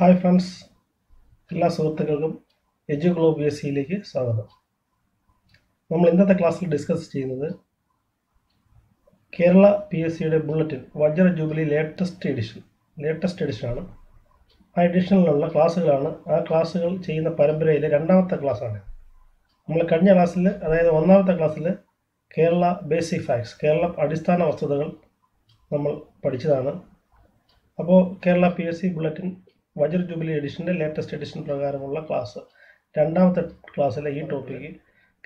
Hi friends, എല്ലാ സുഹൃത്തുക്കൾക്കും എഡ്യൂഗ്ലോബ് PSCയിലേക്ക് സ്വാഗതം. നമ്മൾ ഇന്നത്തെ ക്ലാസ്സിൽ ഡിസ്കസ് ചെയ്യുന്നത് കേരള PSCയുടെ ബുള്ളറ്റിൻ വജ്ര ജൂബിലി ലേറ്റസ്റ്റ് എഡിഷനാണ്. ആ എഡിഷനിലുള്ള ക്ലാസ്സുകളാണ്. ആ ക്ലാസ്സുകൾ ചെയ്യുന്ന പരമ്പരയിലെ രണ്ടാമത്തെ ക്ലാസ്സാണ്. നമ്മൾ കഴിഞ്ഞ ക്ലാസ്സിൽ, അതായത് ഒന്നാമത്തെ ക്ലാസ്സിൽ, കേരള ബേസിക് ഫാക്ട്സ്, കേരള അടിസ്ഥാന വസ്തുതകൾ നമ്മൾ പഠിച്ചതാണ്. അപ്പോൾ കേരള PSC ബുള്ളറ്റിൻ വജ്ര ജൂബിലി എഡിഷൻ്റെ ലേറ്റസ്റ്റ് എഡിഷൻ പ്രകാരമുള്ള ക്ലാസ്, രണ്ടാമത്തെ ക്ലാസ്സിലെ ഈ ടോപ്പിക്ക്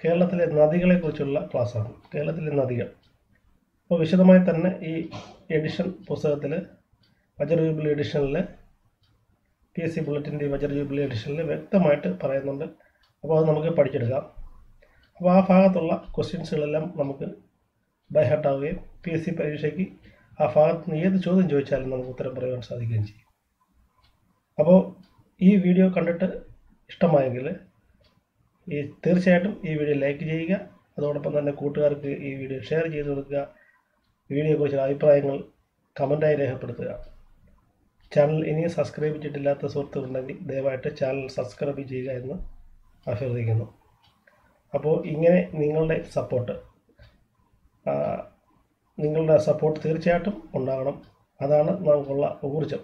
കേരളത്തിലെ നദികളെക്കുറിച്ചുള്ള ക്ലാസ്സാണ്. കേരളത്തിലെ നദികൾ. അപ്പോൾ വിശദമായി തന്നെ ഈ എഡിഷൻ പുസ്തകത്തിൽ, വജ്ര ജൂബിലി എഡിഷനിൽ, PSC ബുള്ളറ്റിൻ്റെ വജ്ര ജൂബിലി എഡിഷനിൽ വ്യക്തമായിട്ട് പറയുന്നുണ്ട്. അപ്പോൾ അത് നമുക്ക് പഠിച്ചെടുക്കാം. അപ്പോൾ ആ ഭാഗത്തുള്ള ക്വസ്റ്റ്യൻസുകളെല്ലാം നമുക്ക് ബൈ ഹാർട്ട് ആവുകയും PSC പരീക്ഷയ്ക്ക് ആ ഭാഗത്ത് നിന്ന് ഏത് ചോദ്യം ചോദിച്ചാലും നമുക്ക് ഉത്തരം പറയുവാൻ സാധിക്കുകയും ചെയ്യും. അപ്പോൾ ഈ വീഡിയോ കണ്ടിട്ട് ഇഷ്ടമായെങ്കിൽ തീർച്ചയായിട്ടും ഈ വീഡിയോ ലൈക്ക് ചെയ്യുക. അതോടൊപ്പം തന്നെ കൂട്ടുകാർക്ക് ഈ വീഡിയോ ഷെയർ ചെയ്ത് കൊടുക്കുക. വീഡിയോയെക്കുറിച്ചുള്ള അഭിപ്രായങ്ങൾ കമൻറ്റായി രേഖപ്പെടുത്തുക. ചാനൽ ഇനിയും സബ്സ്ക്രൈബ് ചെയ്തിട്ടില്ലാത്ത സുഹൃത്തുക്കളുണ്ടെങ്കിൽ ദയവായിട്ട് ചാനൽ സബ്സ്ക്രൈബ് ചെയ്യുക എന്ന് അഭ്യർത്ഥിക്കുന്നു. അപ്പോൾ ഇങ്ങനെ നിങ്ങളുടെ സപ്പോർട്ട് തീർച്ചയായിട്ടും ഉണ്ടാകണം. അതാണ് നമുക്കുള്ള ഊർജ്ജം.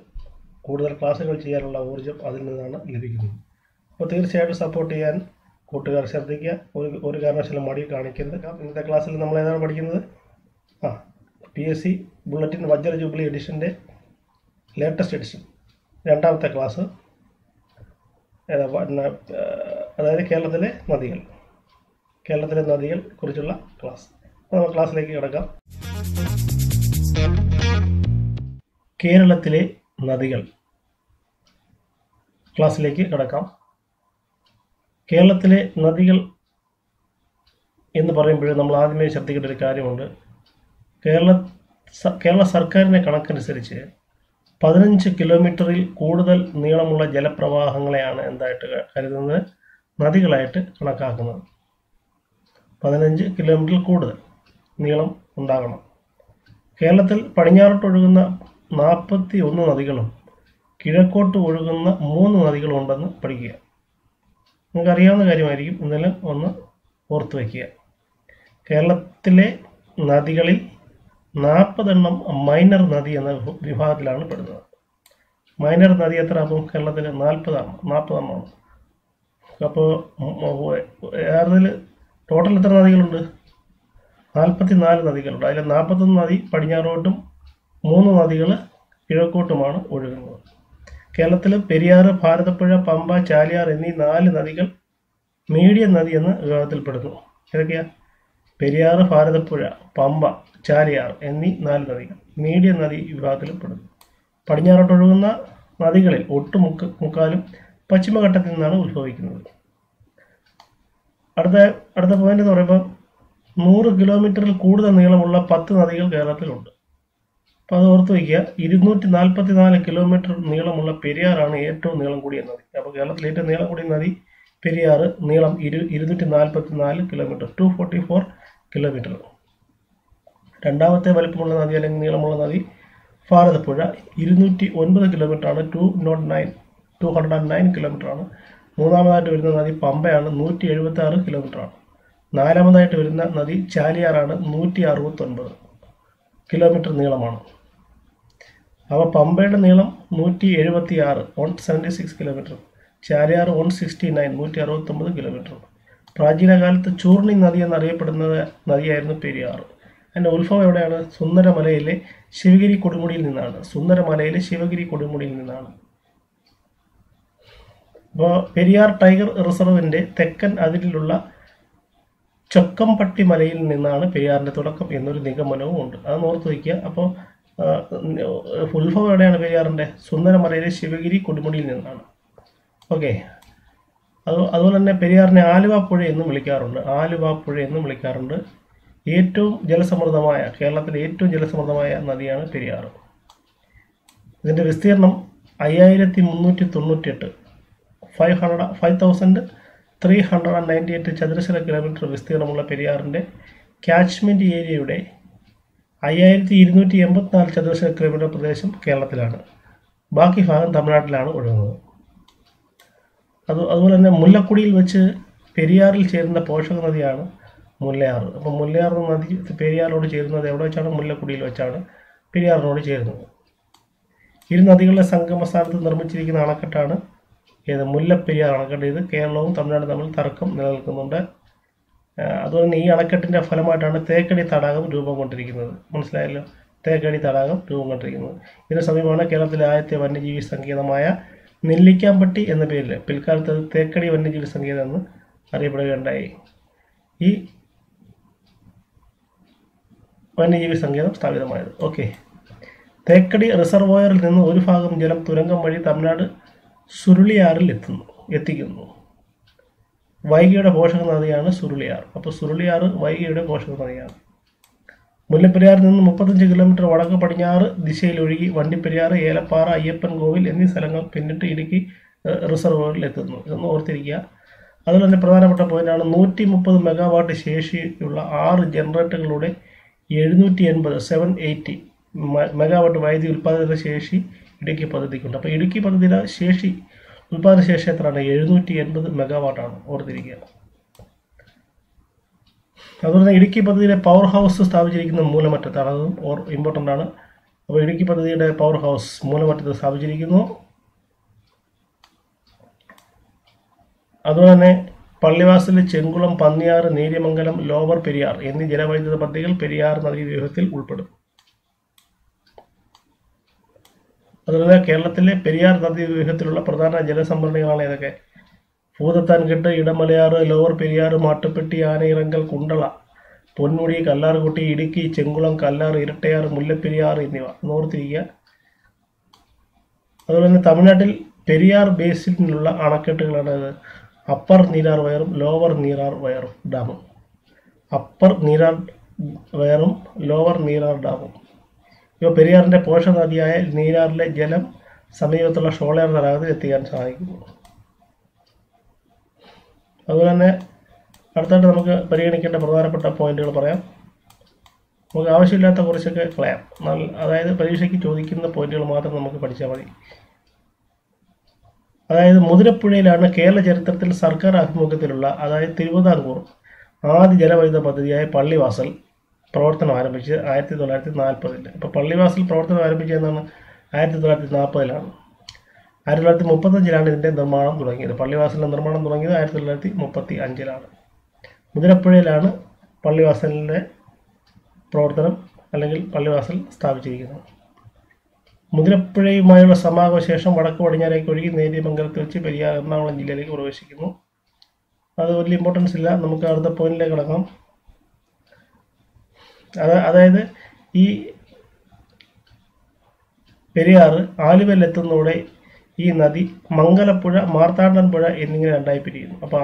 കൂടുതൽ ക്ലാസ്സുകൾ ചെയ്യാനുള്ള ഊർജ്ജം അതിൽ നിന്നാണ് ലഭിക്കുന്നത്. അപ്പോൾ തീർച്ചയായിട്ടും സപ്പോർട്ട് ചെയ്യാൻ കൂട്ടുകാർ ശ്രദ്ധിക്കുക. ഒരു കാരണവശാലും മടി കാണിക്കരുത്. ഇന്നത്തെ ക്ലാസ്സിൽ നമ്മൾ ഏതാണ് പഠിക്കുന്നത്? PSC ബുള്ളറ്റിൻ വജ്ര ജൂബിലി എഡിഷൻ്റെ ലേറ്റസ്റ്റ് എഡിഷൻ രണ്ടാമത്തെ ക്ലാസ്, അതായത് കേരളത്തിലെ നദികൾ കുറിച്ചുള്ള ക്ലാസ്. അപ്പോൾ നമ്മൾ ക്ലാസ്സിലേക്ക് കിടക്കാം. കേരളത്തിലെ നദികൾ ക്ലാസ്സിലേക്ക് കടക്കാം. കേരളത്തിലെ നദികൾ എന്ന് പറയുമ്പോൾ നമ്മൾ ആദ്യമേ ശ്രദ്ധിക്കേണ്ട ഒരു കാര്യമുണ്ട്. കേരള സർക്കാരിൻ്റെ കണക്കനുസരിച്ച് 15 കിലോമീറ്ററിൽ കൂടുതൽ നീളമുള്ള ജലപ്രവാഹങ്ങളെയാണ് എന്തായിട്ട് കരുതുന്നത്? നദികളായിട്ട് കണക്കാക്കുന്നത്. 15 കിലോമീറ്ററിൽ കൂടുതൽ നീളം ഉണ്ടാകണം. കേരളത്തിൽ പടിഞ്ഞാറോട്ടൊഴുകുന്ന 41 നദികളും കിഴക്കോട്ട് ഒഴുകുന്ന 3 നദികളും ഉണ്ടെന്ന് പഠിക്കുക. നിങ്ങൾക്കറിയാവുന്ന കാര്യമായിരിക്കും. ഇന്നലെ ഒന്ന് ഓർത്ത് വയ്ക്കുക. കേരളത്തിലെ നദികളിൽ 40 എണ്ണം മൈനർ നദി എന്ന വിഭാഗത്തിലാണ് പെടുന്നത്. മൈനർ നദി എത്ര? അപ്പം കേരളത്തിലെ 40 എണ്ണമാണ്. അപ്പോൾ യഥാർത്ഥത്തിൽ ടോട്ടൽ എത്ര നദികളുണ്ട്? 44 നദികളുണ്ട്. അതിൽ 41 നദി പടിഞ്ഞാറോട്ടും 3 നദികൾ കിഴക്കോട്ടുമാണ് ഒഴുകുന്നത്. കേരളത്തിൽ പെരിയാർ, ഭാരതപ്പുഴ, പമ്പ, ചാലിയാർ എന്നീ 4 നദികൾ മീഡിയം നദി എന്ന വിഭാഗത്തിൽപ്പെടുന്നു. ഏതൊക്കെയാ? പെരിയാർ, ഭാരതപ്പുഴ, പമ്പ, ചാലിയാർ എന്നീ 4 നദികൾ മീഡിയം നദി വിഭാഗത്തിൽപ്പെടുന്നു. പടിഞ്ഞാറോട്ടൊഴുകുന്ന നദികളിൽ മുക്കാലും പശ്ചിമഘട്ടത്തിൽ നിന്നാണ് ഉത്ഭവിക്കുന്നത്. അടുത്ത പോയിന്റ് എന്ന് പറയുമ്പോൾ 100 കിലോമീറ്ററിൽ കൂടുതൽ നീളമുള്ള 10 നദികൾ കേരളത്തിലുണ്ട്. അപ്പോൾ അത് ഓർത്ത് വയ്ക്കുക. 244 കിലോമീറ്റർ നീളമുള്ള പെരിയാറാണ് ഏറ്റവും നീളം കൂടിയ നദി. അപ്പോൾ കേരളത്തിൽ ഏറ്റവും നീളം കൂടിയ നദി പെരിയാർ. നീളം 244 കിലോമീറ്റർ, 244 കിലോമീറ്റർ. രണ്ടാമത്തെ വലിപ്പമുള്ള നദി അല്ലെങ്കിൽ നീളമുള്ള നദി ഭാരതപ്പുഴ, 209 കിലോമീറ്ററാണ്, 209 കിലോമീറ്ററാണ്. മൂന്നാമതായിട്ട് വരുന്ന നദി പമ്പയാണ്, 176 കിലോമീറ്ററാണ്. നാലാമതായിട്ട് വരുന്ന നദി ചാലിയാറാണ്, 169 കിലോമീറ്റർ നീളമാണ്. അപ്പോൾ പമ്പയുടെ നീളം 176, 176 കിലോമീറ്റർ. ചാലിയാർ 169, 169 കിലോമീറ്റർ. പ്രാചീനകാലത്ത് ചൂർണി നദി എന്നറിയപ്പെടുന്ന നദിയായിരുന്നു പെരിയാർ. അതിൻ്റെ ഉത്ഭവം എവിടെയാണ്? സുന്ദരമലയിലെ ശിവഗിരി കൊടുമുടിയിൽ നിന്നാണ്. അപ്പോൾ പെരിയാർ ടൈഗർ റിസർവിൻ്റെ തെക്കൻ അതിരിലുള്ള ചൊക്കംപട്ടി മലയിൽ നിന്നാണ് പെരിയാറിൻ്റെ തുടക്കം എന്നൊരു നിഗമനവും ഉണ്ട്. അത് ഓർത്ത് വയ്ക്കുക. അപ്പോൾ ഉത്ഭവം എവിടെയാണ് പെരിയാറിൻ്റെ? സുന്ദരമലയിലെ ശിവഗിരി കൊടുമുടിയിൽ നിന്നാണ്. ഓക്കെ. അതുപോലെ തന്നെ പെരിയാറിനെ ആലുവ പുഴ എന്നും വിളിക്കാറുണ്ട്. കേരളത്തിലെ ഏറ്റവും ജലസമൃദ്ധമായ നദിയാണ് പെരിയാർ. ഇതിൻ്റെ വിസ്തീർണം 5398, 5398 ചതുരശ്ര കിലോമീറ്റർ വിസ്തീർണമുള്ള പെരിയാറിൻ്റെ ക്യാച്ച്മെൻറ്റ് ഏരിയയുടെ 5284 ചതുരശ്ര കിലോമീറ്റർ പ്രദേശം കേരളത്തിലാണ്. ബാക്കി ഭാഗം തമിഴ്നാട്ടിലാണ് ഒഴുകുന്നത്. അതുപോലെ തന്നെ മുല്ലക്കുടിയിൽ വെച്ച് പെരിയാറിൽ ചേരുന്ന പോഷക നദിയാണ് മുല്ലയാറ്. അപ്പോൾ മുല്ലയാർ നദി പെരിയാറിനോട് ചേരുന്നത് എവിടെ വെച്ചാണ്? മുല്ലക്കുടിയിൽ വെച്ചാണ് പെരിയാറിനോട് ചേരുന്നത്. ഇരു നദികളുടെ സംഗമ സ്ഥാനത്ത് നിർമ്മിച്ചിരിക്കുന്ന അണക്കെട്ടാണ് ഇത് മുല്ലപ്പെരിയാർ അണക്കെട്ട്. ഇത് കേരളവും തമിഴ്നാടും തമ്മിൽ തർക്കം നിലനിൽക്കുന്നുണ്ട്. അതുപോലെ തന്നെ ഈ അണക്കെട്ടിൻ്റെ ഫലമായിട്ടാണ് തേക്കടി തടാകം രൂപം കൊണ്ടിരിക്കുന്നത്. മനസ്സിലായല്ലോ, തേക്കടി തടാകം രൂപം കൊണ്ടിരിക്കുന്നത്. ഇതിന് സമീപമാണ് കേരളത്തിലെ ആദ്യത്തെ വന്യജീവി സങ്കേതമായ നെല്ലിക്കാമ്പട്ടി എന്ന പേരിൽ പിൽക്കാലത്ത് തേക്കടി വന്യജീവി സങ്കേതം എന്ന് അറിയപ്പെടുകയുണ്ടായി. ഈ വന്യജീവി സങ്കേതം സ്ഥാപിതമായത്. ഓക്കെ, തേക്കടി റിസർവോയറിൽ നിന്ന് ഒരു ഭാഗം ജലം തുരങ്കം വഴി തമിഴ്നാട് സുരുളിയാറിൽ എത്തിക്കുന്നു. വൈകിയുടെ പോഷക നദിയാണ് സുരുളിയാർ. അപ്പോൾ സുരുളിയാർ വൈകിയുടെ പോഷക നദിയാണ്. മുല്ലപ്പെരിയാറിൽ നിന്ന് 35 കിലോമീറ്റർ വടക്ക് പടിഞ്ഞാറ് ദിശയിലൊഴുകി വണ്ടിപ്പെരിയാർ, ഏലപ്പാറ, അയ്യപ്പൻ കോവിൽ എന്നീ സ്ഥലങ്ങൾ പിന്നിട്ട് ഇടുക്കി റിസർവോയറിൽ എത്തുന്നു. ഇതൊന്ന് ഓർത്തിരിക്കുക. അതുപോലെ തന്നെ പ്രധാനപ്പെട്ട പോയിന്റാണ് 130 മെഗാവാട്ട് ശേഷിയുള്ള 6 ജനറേറ്ററുകളുടെ 780 മെഗാവാട്ട് വൈദ്യുതി ഉൽപ്പാദന ശേഷി ഇടുക്കി പദ്ധതിക്കുണ്ട്. അപ്പോൾ ഇടുക്കി പദ്ധതിയുടെ ശേഷി ഉൽപ്പാദനശേഷി എത്രയാണ്? 780 മെഗാവാട്ടാണ്. ഓർത്തിരിക്കുക. അതുപോലെ തന്നെ ഇടുക്കി പദ്ധതിയിലെ പവർ ഹൗസ് സ്ഥാപിച്ചിരിക്കുന്ന മൂലമറ്റത്താണ്. അതും ഇമ്പോർട്ടൻ്റ് ആണ്. അപ്പോൾ ഇടുക്കി പദ്ധതിയുടെ പവർ ഹൗസ് മൂലമറ്റത്ത് സ്ഥാപിച്ചിരിക്കുന്നു. അതുപോലെ തന്നെ പള്ളിവാസലിലെ ചെങ്കുളം, പന്നിയാറ്, നേര്യമംഗലം, ലോവർ പെരിയാർ എന്നീ ജലവൈദ്യുത പദ്ധതികൾ പെരിയാർ നദീവ്യൂഹത്തിൽ ഉൾപ്പെടും. അതുപോലെ കേരളത്തിലെ പെരിയാർ നദീവ്യൂഹത്തിലുള്ള പ്രധാന ജലസംഭരണികളാണ് ഏതൊക്കെ? ഭൂതത്താൻകെട്ട്, ഇടമലയാറ്, ലോവർ പെരിയാർ, മാട്ടുപ്പെട്ടി, ആനയിറങ്കൽ, കുണ്ടള, പൊന്മുടി, കല്ലാർകുട്ടി, ഇടുക്കി, ചെങ്കുളം, കല്ലാർ, ഇരട്ടയാർ, മുല്ലപ്പെരിയാർ എന്നിവ ഓർത്തിരിക്കുക. അതുപോലെ തന്നെ തമിഴ്നാട്ടിൽ പെരിയാർ ബേസിനിലുള്ള അണക്കെട്ടുകളാണ് അപ്പർ നീരാർ വയറും ലോവർ നീരാർ വയറും ഡാമും. അപ്പർ നീരാർ വയറും ലോവർ നീരാർ ഡാമും ഇവ പെരിയാറിൻ്റെ പോഷക നദിയായ നീരാറിലെ ജലം സമീപത്തുള്ള ഷോളയാർ തടാകത്തിൽ എത്തിക്കാൻ സഹായിക്കുന്നു. അതുപോലെ തന്നെ അടുത്തായിട്ട് നമുക്ക് പരിഗണിക്കേണ്ട പ്രധാനപ്പെട്ട പോയിന്റുകൾ പറയാം. നമുക്ക് ആവശ്യമില്ലാത്ത കുറച്ചൊക്കെ കളയാം. അതായത് പരീക്ഷയ്ക്ക് ചോദിക്കുന്ന പോയിന്റുകൾ മാത്രം നമുക്ക് പഠിച്ചാൽ മതി. അതായത് മുതിരപ്പുഴയിലാണ് കേരള ചരിത്രത്തിൽ സർക്കാർ ആഭിമുഖ്യത്തിലുള്ള, അതായത് തിരുവിതാംകൂർ ആദ്യ ജലവൈദ്യുത പദ്ധതിയായ പള്ളിവാസൽ പ്രവർത്തനം ആരംഭിച്ചത് 1940-ൽ. അപ്പോൾ പള്ളിവാസൽ പ്രവർത്തനം ആരംഭിച്ചതെന്നാണ്? 1940-ലാണ്. 1935-ലാണ് ഇതിൻ്റെ നിർമ്മാണം തുടങ്ങിയത്. പള്ളിവാസലിൻ്റെ നിർമ്മാണം തുടങ്ങിയത് 1935-ലാണ്. മുതിരപ്പുഴയിലാണ് പള്ളിവാസലിൻ്റെ പ്രവർത്തനം അല്ലെങ്കിൽ പള്ളിവാസൽ സ്ഥാപിച്ചിരിക്കുന്നത്. മുതിരപ്പുഴയുമായുള്ള സമാഗമശേഷം വടക്ക് പടിഞ്ഞാറേക്ക് ഒഴുകി നേര്യമംഗലത്ത് വെച്ച് പെരിയാർ എറണാകുളം ജില്ലയിലേക്ക് പ്രവേശിക്കുന്നു. അത് വലിയ ഇമ്പോർട്ടൻസ് ഇല്ല. നമുക്ക് അടുത്ത പോയിന്റിലേക്ക് കടക്കാം. അതായത് ഈ പെരിയാർ ആലുവയിലെത്തുന്നതോടെ ഈ നദി മംഗലപ്പുഴ, മാർത്താണ്ഡൻപുഴ എന്നിങ്ങനെ രണ്ടായി പിരിയുന്നു. അപ്പോൾ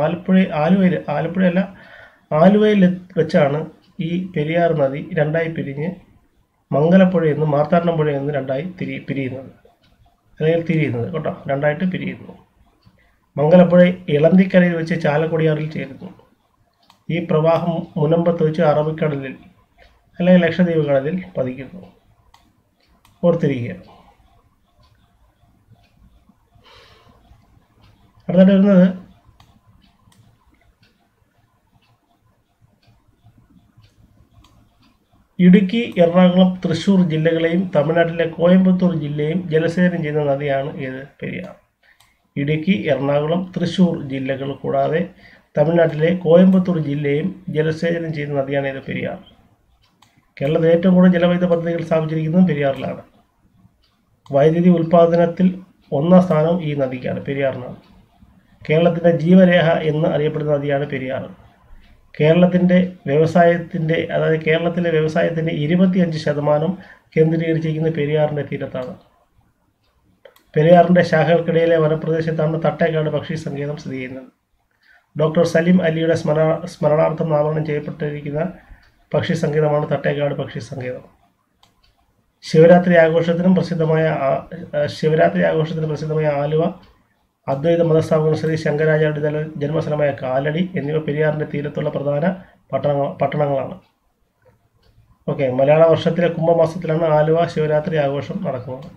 ആലുവയിൽ വെച്ചാണ് ഈ പെരിയാർ നദി രണ്ടായി പിരിഞ്ഞ് മംഗലപ്പുഴ എന്നും മാർത്താണ്ഡൻപുഴ എന്നും രണ്ടായി പിരിയുന്നത്, അല്ലെങ്കിൽ തിരിയുന്നത് കേട്ടോ, രണ്ടായിട്ട് പിരിയുന്നു. മംഗലപ്പുഴ ഇളന്തിക്കരയിൽ വെച്ച് ചാലക്കുടിയാറിൽ ചേരുന്നു. ഈ പ്രവാഹം മുനമ്പത്ത് വെച്ച് അറബിക്കടലിൽ അല്ലെങ്കിൽ ലക്ഷദ്വീപ് കടലിൽ പതിക്കുന്നു. ഓർത്തിരിക്കുക. അടുത്തായിട്ട് വരുന്നത് ഇടുക്കി, എറണാകുളം, തൃശ്ശൂർ ജില്ലകളെയും തമിഴ്നാട്ടിലെ കോയമ്പത്തൂർ ജില്ലയും ജലസേചനം ചെയ്യുന്ന നദിയാണ് ഏത്? പെരിയാർ. ഇടുക്കി, എറണാകുളം, തൃശ്ശൂർ ജില്ലകൾ കൂടാതെ തമിഴ്നാട്ടിലെ കോയമ്പത്തൂർ ജില്ലയും ജലസേചനം ചെയ്യുന്ന നദിയാണ് ഏത്? പെരിയാർ. കേരളത്തിൽ ഏറ്റവും കൂടുതൽ ജലവൈദ്യുത പദ്ധതികൾ സ്ഥാപിച്ചിരിക്കുന്നത് പെരിയാറിലാണ്. വൈദ്യുതി ഉൽപ്പാദനത്തിൽ ഒന്നാം സ്ഥാനം ഈ നദിക്കാണ്, പെരിയാറിനാണ്. കേരളത്തിൻ്റെ ജീവരേഖ എന്ന് അറിയപ്പെടുന്ന നദിയാണ് പെരിയാർ. കേരളത്തിലെ വ്യവസായത്തിൻ്റെ 25% കേന്ദ്രീകരിച്ചിരിക്കുന്ന പെരിയാറിൻ്റെ തീരത്താണ്. പെരിയാറിൻ്റെ ശാഖകൾക്കിടയിലെ വനപ്രദേശത്താണ് തട്ടേക്കാട് പക്ഷി സങ്കേതം സ്ഥിതി ചെയ്യുന്നത്. ഡോക്ടർ സലീം അലിയുടെ സ്മരണാർത്ഥം നാമകരണം ചെയ്യപ്പെട്ടിരിക്കുന്ന പക്ഷി സങ്കേതമാണ് തട്ടേക്കാട് പക്ഷി സങ്കേതം. ശിവരാത്രി ആഘോഷത്തിന് പ്രസിദ്ധമായ ആലുവ, അദ്വൈത മതസ്ഥാപകൻ ശ്രീ ശങ്കരാചാര്യ ജന്മസ്ഥലമായ കാലടി എന്നിവ പെരിയാറിൻ്റെ തീരത്തുള്ള പ്രധാന പട്ടണങ്ങളാണ്. ഓക്കെ, മലയാള വർഷത്തിലെ കുംഭമാസത്തിലാണ് ആലുവ ശിവരാത്രി ആഘോഷം നടക്കുന്നത്.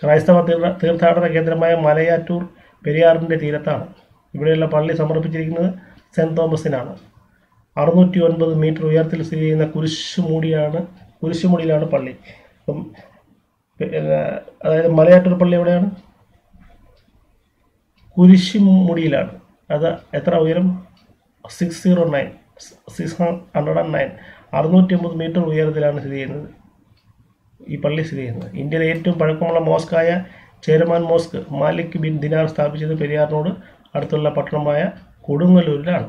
Kraistava Tirthatra Kedramaya Malayatur, Periarinde Tiratana, Ibrella Pali Samarapicina, San Thomasinana, Arnuti on the meter Yartil in the Kurishumudiana Pali Malayatur Palivan Kurishimudilan, other Ethra Virum 609, 609, Arnuti meter Yardilan. India 8 to Paracola Moscaya, Chairman Mosque, Malik bin Dinar Stabish the Periar Road, Arthula Patramaya, Kudungaludan.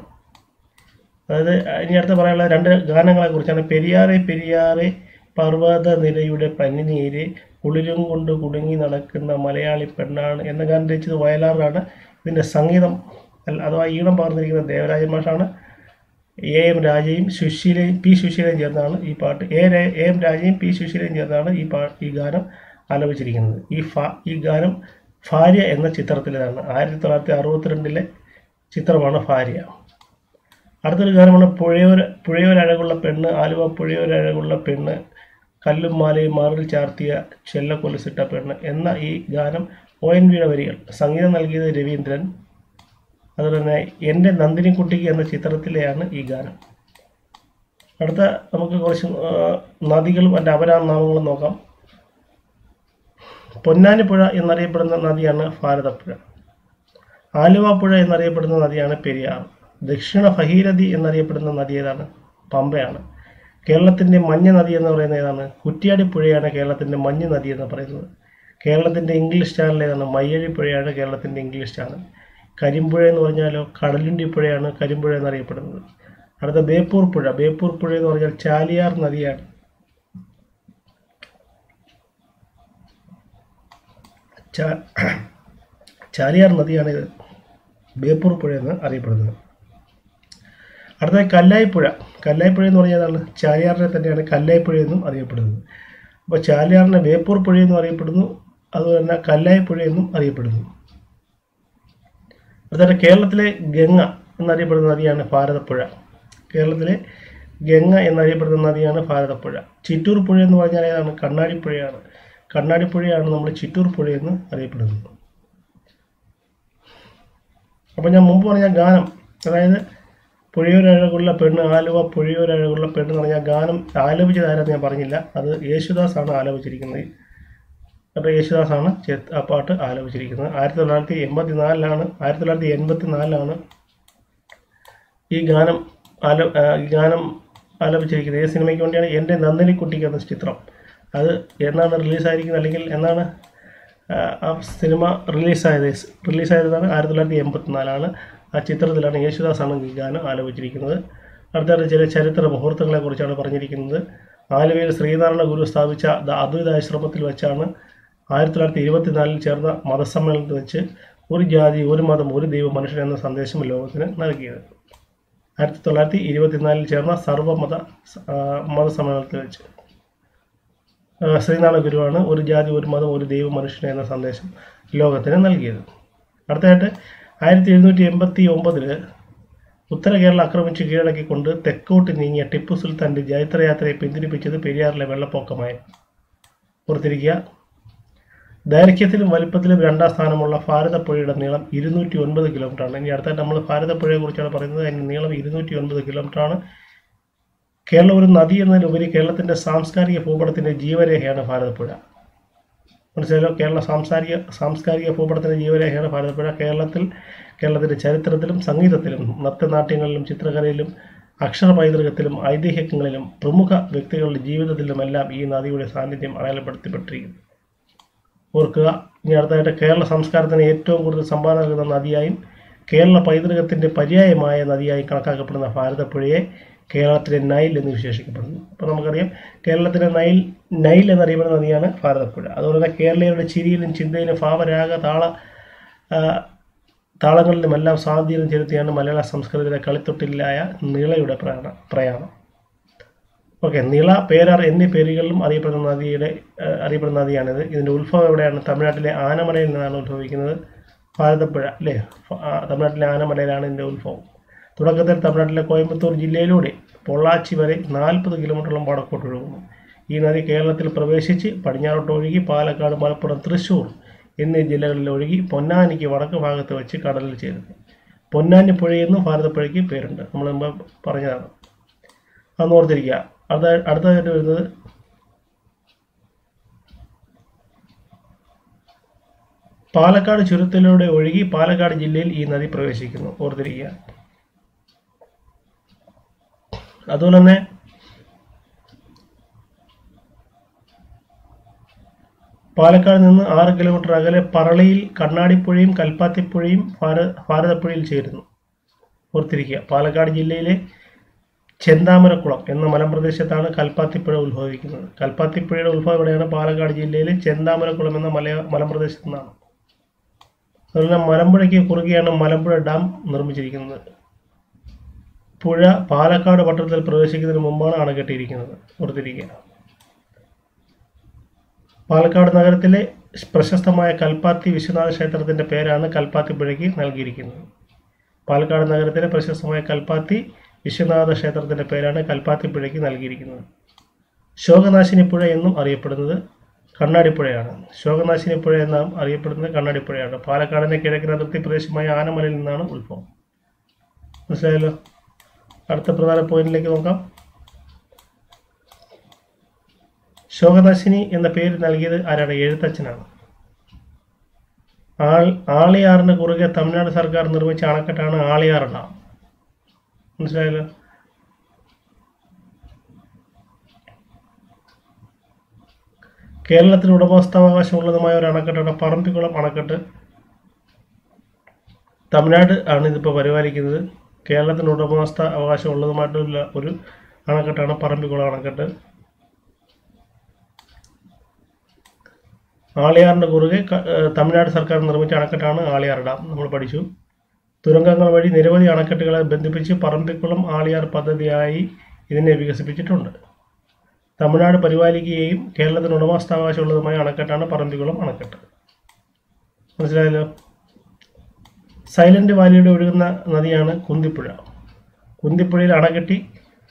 Any other parallel under Gananga Gurchana Periare, Periare, Parvada, Nidayuda Panini, Kudungundu, Kudungi, Nakana, Malayali, Pernan, and the Gandhi, the Waila Rana, then the Sangidam, Alava Yuna Parthana, Devaya Masana, AM Rajim, Sushil, P. Sushil and Jadana, E. part AM Rajim, P. Sushil and Jadana, E. part Eganam, Alavich Eganam, Faria and the Chitratelana, Aritrata, Arotrandile, Chitravana Faria. Arthur Garmana Pureo Radagula Penna, Aliva Pureo Radagula Penna, Kalumale, Marl Chartia, Chella Colisita Penna, Enna E. Ganam, Oin Vidavari, Sangian Algi the Revindran. Ended Nandini Kuti and the Chitratilayana Egan. At the Amaka Nadigal and Abara Nangal Nogam Ponanipura in the Rebrana Nadiana Faradapura Alivapura in the Rebrana Nadiana Peria, Diction of Ahiradi in the Rebrana Nadiana, Pambeana Kelatin de Mania Nadiana Renana, Kutia de Puriana Kelatin de Mania Nadiana President Kelatin the English Channel and Mayeri Puriana Kelatin the English Channel. Karimburan or Yalo, Kadalindi Purana, Karimburan or Reputan. Are the Bepur Pura, Bepur Puran or Chaliar Nadia Chaliar Nadia Bepur Purana, Ariputan. Are the Kalaipura, Kalaipuran or Yal, Chaliar and Kalaipuran, Ariputan. But Chaliar and Bepur Puran or Reputan, other than Kalaipuran, Ariputan. That Kerala Ganga in the Ribanadiana Faradapura. Kerala Ganga in the Ribanadiana Faradapura. Chitur Puran Vajana and Karnadi Puriana. Karnadi Puriana Chitur Puran, Ripuran. Upon a Mumpana Ganam, either Puriura Regula Perna, Alava, Puriura Regula Perna Ganam, Alavija and Barilla, other Yeshuda Sana Alavijikini. Yeshuda Sana, Chet Apart, Alavijikina, Arthurati, Embatinalana, Arthurati, Embatinalana, Eganam, Eganam, Alavijik, Cinema, and then could take the Stithrop. Other Yenana release I think the legal Enana of cinema release is Arthurati Embatinalana, a Chitra the Lana Yeshuda Sana Gigana, Alavijikina, Arthur Charitra Hortala Gurchana Parnikin, Alivir Sridana Guru Stavicha, the Aduda Isropatilachana. Arthur Tivatinal Charna, Mother Samuel Duce, Urijaji, Urimada Muridiva Manisha and the Sandesham Logan, Nargir. At Tolati, Ivatinal Charna, Sarva Mother Samuel Duce. Srinana Girana, Urijaji, Urimada Muridiva Manisha and the Sandesham Logan, Nargir. At that, I did empathy on Badre Uttaragal Akravichi Giraki Kunda, Tekut in India, Tipu Sultan, the Jaitrayatra Pindri Pitcher, the Peria level of Pokamai. Portrigia. Directly Malipatri Branda Sanamola Fara the Purida Nilam, Irunuti on the Kilomtana, and Yartha Namala Fara the Purida Parana and Nilam Irunuti on the Kilomtana Kelor Nadi and the Rubiri Kelat and the Samskari of Oberth in a Jewery hand of Harapuda. Marcelo Kerala Samskari of Oberth in a Jewery hand of Harapuda, Kelatil, Kelat the Charitatilum, Sangitatilum, Nathanatingalum, Chitragarilum, Akshara Paidragatilum, Idi Hekingalum, Prumuka, Victor Jew the Lamella, E. Nadi with a Sanditim, Alabertipatri. Urka near that Kerala Samskar than Eto would the Sambana Nadiaim, Kerala Paidra in the Padia, Maya Nadia Kakapana the Fire the Pure, Kerala Trin Nile in the Vishakapan, Panamakaria, Kerala Trin Nile and the River Nadiana, Father Puda. Other than Kerala, the Chiri and Chinde and Fava Raga Tala Talagal, the Mala Sadir and Jeritiana, Malala Samskar, the Kalitotilaya, Nila Uda Prayana. Okay, Nila, Pera, any perigalum, Aripanadiana, in the Ulfa and Tamatile, Anna Marana to Vikin, Father Pratle, Tamatile, Anna Marana in the Ulfo. Turaka, Tamatla, Coimbatore, Gilelode, Pola Chivare, Nalpa, the Kilometer Lombard of Coturum, ഈ നദി കേരളത്തിൽ പ്രവേശിച്ച് പടിഞ്ഞാറോട്ടൊഴുകി പാലക്കാട്, മലപ്പുറം, തൃശ്ശൂർ എന്നീ ജില്ലകളിലൊഴുകി പൊന്നാനിക്ക് വടക്ക് ഭാഗത്ത് വെച്ച് കടലിൽ ചേരുന്നു. പൊന്നാനി പുഴയെന്നും ഭാരതപ്പുഴയ്ക്ക് പേരുണ്ട്, നമ്മൾ മുമ്പ് പറഞ്ഞതാണ്. അത് ഓർത്തിരിക്കുക. അടുത്തതായിട്ട് വരുന്നത് പാലക്കാട് ചുരത്തിലൂടെ ഒഴുകി പാലക്കാട് ജില്ലയിൽ ഈ നദി പ്രവേശിക്കുന്നു, ഓർത്തിരിക്കുക. അതുപോലെ തന്നെ പാലക്കാട് നിന്ന് 6 കിലോമീറ്റർ അകലെ പറളിയിൽ കണ്ണാടിപ്പുഴയും കൽപ്പാത്തിപ്പുഴയും ഭാരതപ്പുഴയിൽ ചേരുന്നു, ഓർത്തിരിക്കുക. പാലക്കാട് ജില്ലയിലെ ചെന്താമരക്കുളം എന്ന മലമ്പ്രദേശത്താണ് കൽപ്പാത്തിപ്പുഴ ഉത്ഭവിക്കുന്നത്. കൽപ്പാത്തിപ്പുഴയുടെ ഉത്ഭവം എവിടെയാണ്? പാലക്കാട് ജില്ലയിലെ ചെന്താമരക്കുളം എന്ന മലമ്പ്രദേശത്തു നിന്നാണ്. അതുപോലെ മലമ്പുഴയ്ക്ക് കുറുകെയാണ് മലമ്പുഴ ഡാം നിർമ്മിച്ചിരിക്കുന്നത്. പുഴ പാലക്കാട് പട്ടണത്തിൽ പ്രവേശിക്കുന്നതിന് മുമ്പാണ് അണക്കെട്ടിയിരിക്കുന്നത്, ഓർത്തിരിക്കുക. പാലക്കാട് നഗരത്തിലെ പ്രശസ്തമായ കൽപ്പാത്തി വിശ്വനാഥ ക്ഷേത്രത്തിൻ്റെ പേരാണ് കൽപ്പാത്തി പുഴയ്ക്ക് നൽകിയിരിക്കുന്നത്. പാലക്കാട് നഗരത്തിലെ പ്രശസ്തമായ കൽപ്പാത്തി വിശ്വനാഥ ക്ഷേത്രത്തിൻ്റെ പേരാണ് കൽപ്പാത്തി പുഴയ്ക്ക് നൽകിയിരിക്കുന്നത്. ശോകനാശിനി പുഴ എന്നും അറിയപ്പെടുന്നത് കണ്ണാടിപ്പുഴയാണ്. ശോകനാശിനി പുഴ എന്നും അറിയപ്പെടുന്നത് കണ്ണാടിപ്പുഴയാണ്. പാലക്കാടിൻ്റെ കിഴക്കൻ അതിർത്തി പ്രദേശമായ ആനമലയിൽ നിന്നാണ് ഉത്ഭവം. മനസ്സിലായല്ലോ. അടുത്ത പ്രധാന പോയിന്റിലേക്ക് നോക്കാം. ശോകനാശിനി എന്ന പേര് നൽകിയത് ആരാണ്? എഴുത്തച്ഛനാണ്. ആളിയാറിന് കുറുകെ തമിഴ്നാട് സർക്കാർ നിർമ്മിച്ച അണക്കെട്ടാണ് ആളിയാർ ഡാം, മനസ്സിലായല്ലോ. കേരളത്തിന് ഉടമസ്ഥാവകാശമുള്ളതുമായ ഒരു അണക്കെട്ടാണ് പറമ്പിക്കുളം അണക്കെട്ട്. തമിഴ്നാട് ആണ് ഇതിപ്പോൾ പരിപാലിക്കുന്നത്. കേരളത്തിന് ഉടമസ്ഥ അവകാശമുള്ളതുമായിട്ടുള്ള ഒരു അണക്കെട്ടാണ് പറമ്പിക്കുളം അണക്കെട്ട്. ആളിയാറിൻ്റെ കുറുകെ തമിഴ്നാട് സർക്കാർ നിർമ്മിച്ച അണക്കെട്ടാണ് ആളിയാർ ഡാം, നമ്മൾ പഠിച്ചു. തുരങ്കങ്ങൾ വഴി നിരവധി അണക്കെട്ടുകളെ ബന്ധിപ്പിച്ച് പറമ്പിക്കുളം ആളിയാർ പദ്ധതിയായി ഇതിനെ വികസിപ്പിച്ചിട്ടുണ്ട്. തമിഴ്നാട് പരിപാലിക്കുകയും കേരളത്തിന് ഉടമസ്ഥാവകാശമുള്ളതുമായ അണക്കെട്ടാണ് പറമ്പിക്കുളം അണക്കെട്ട്, മനസ്സിലായല്ലോ. സൈലന്റ് വാലിയുടെ ഒഴുകുന്ന നദിയാണ് കുന്തിപ്പുഴ. കുന്തിപ്പുഴയിൽ അണകെട്ടി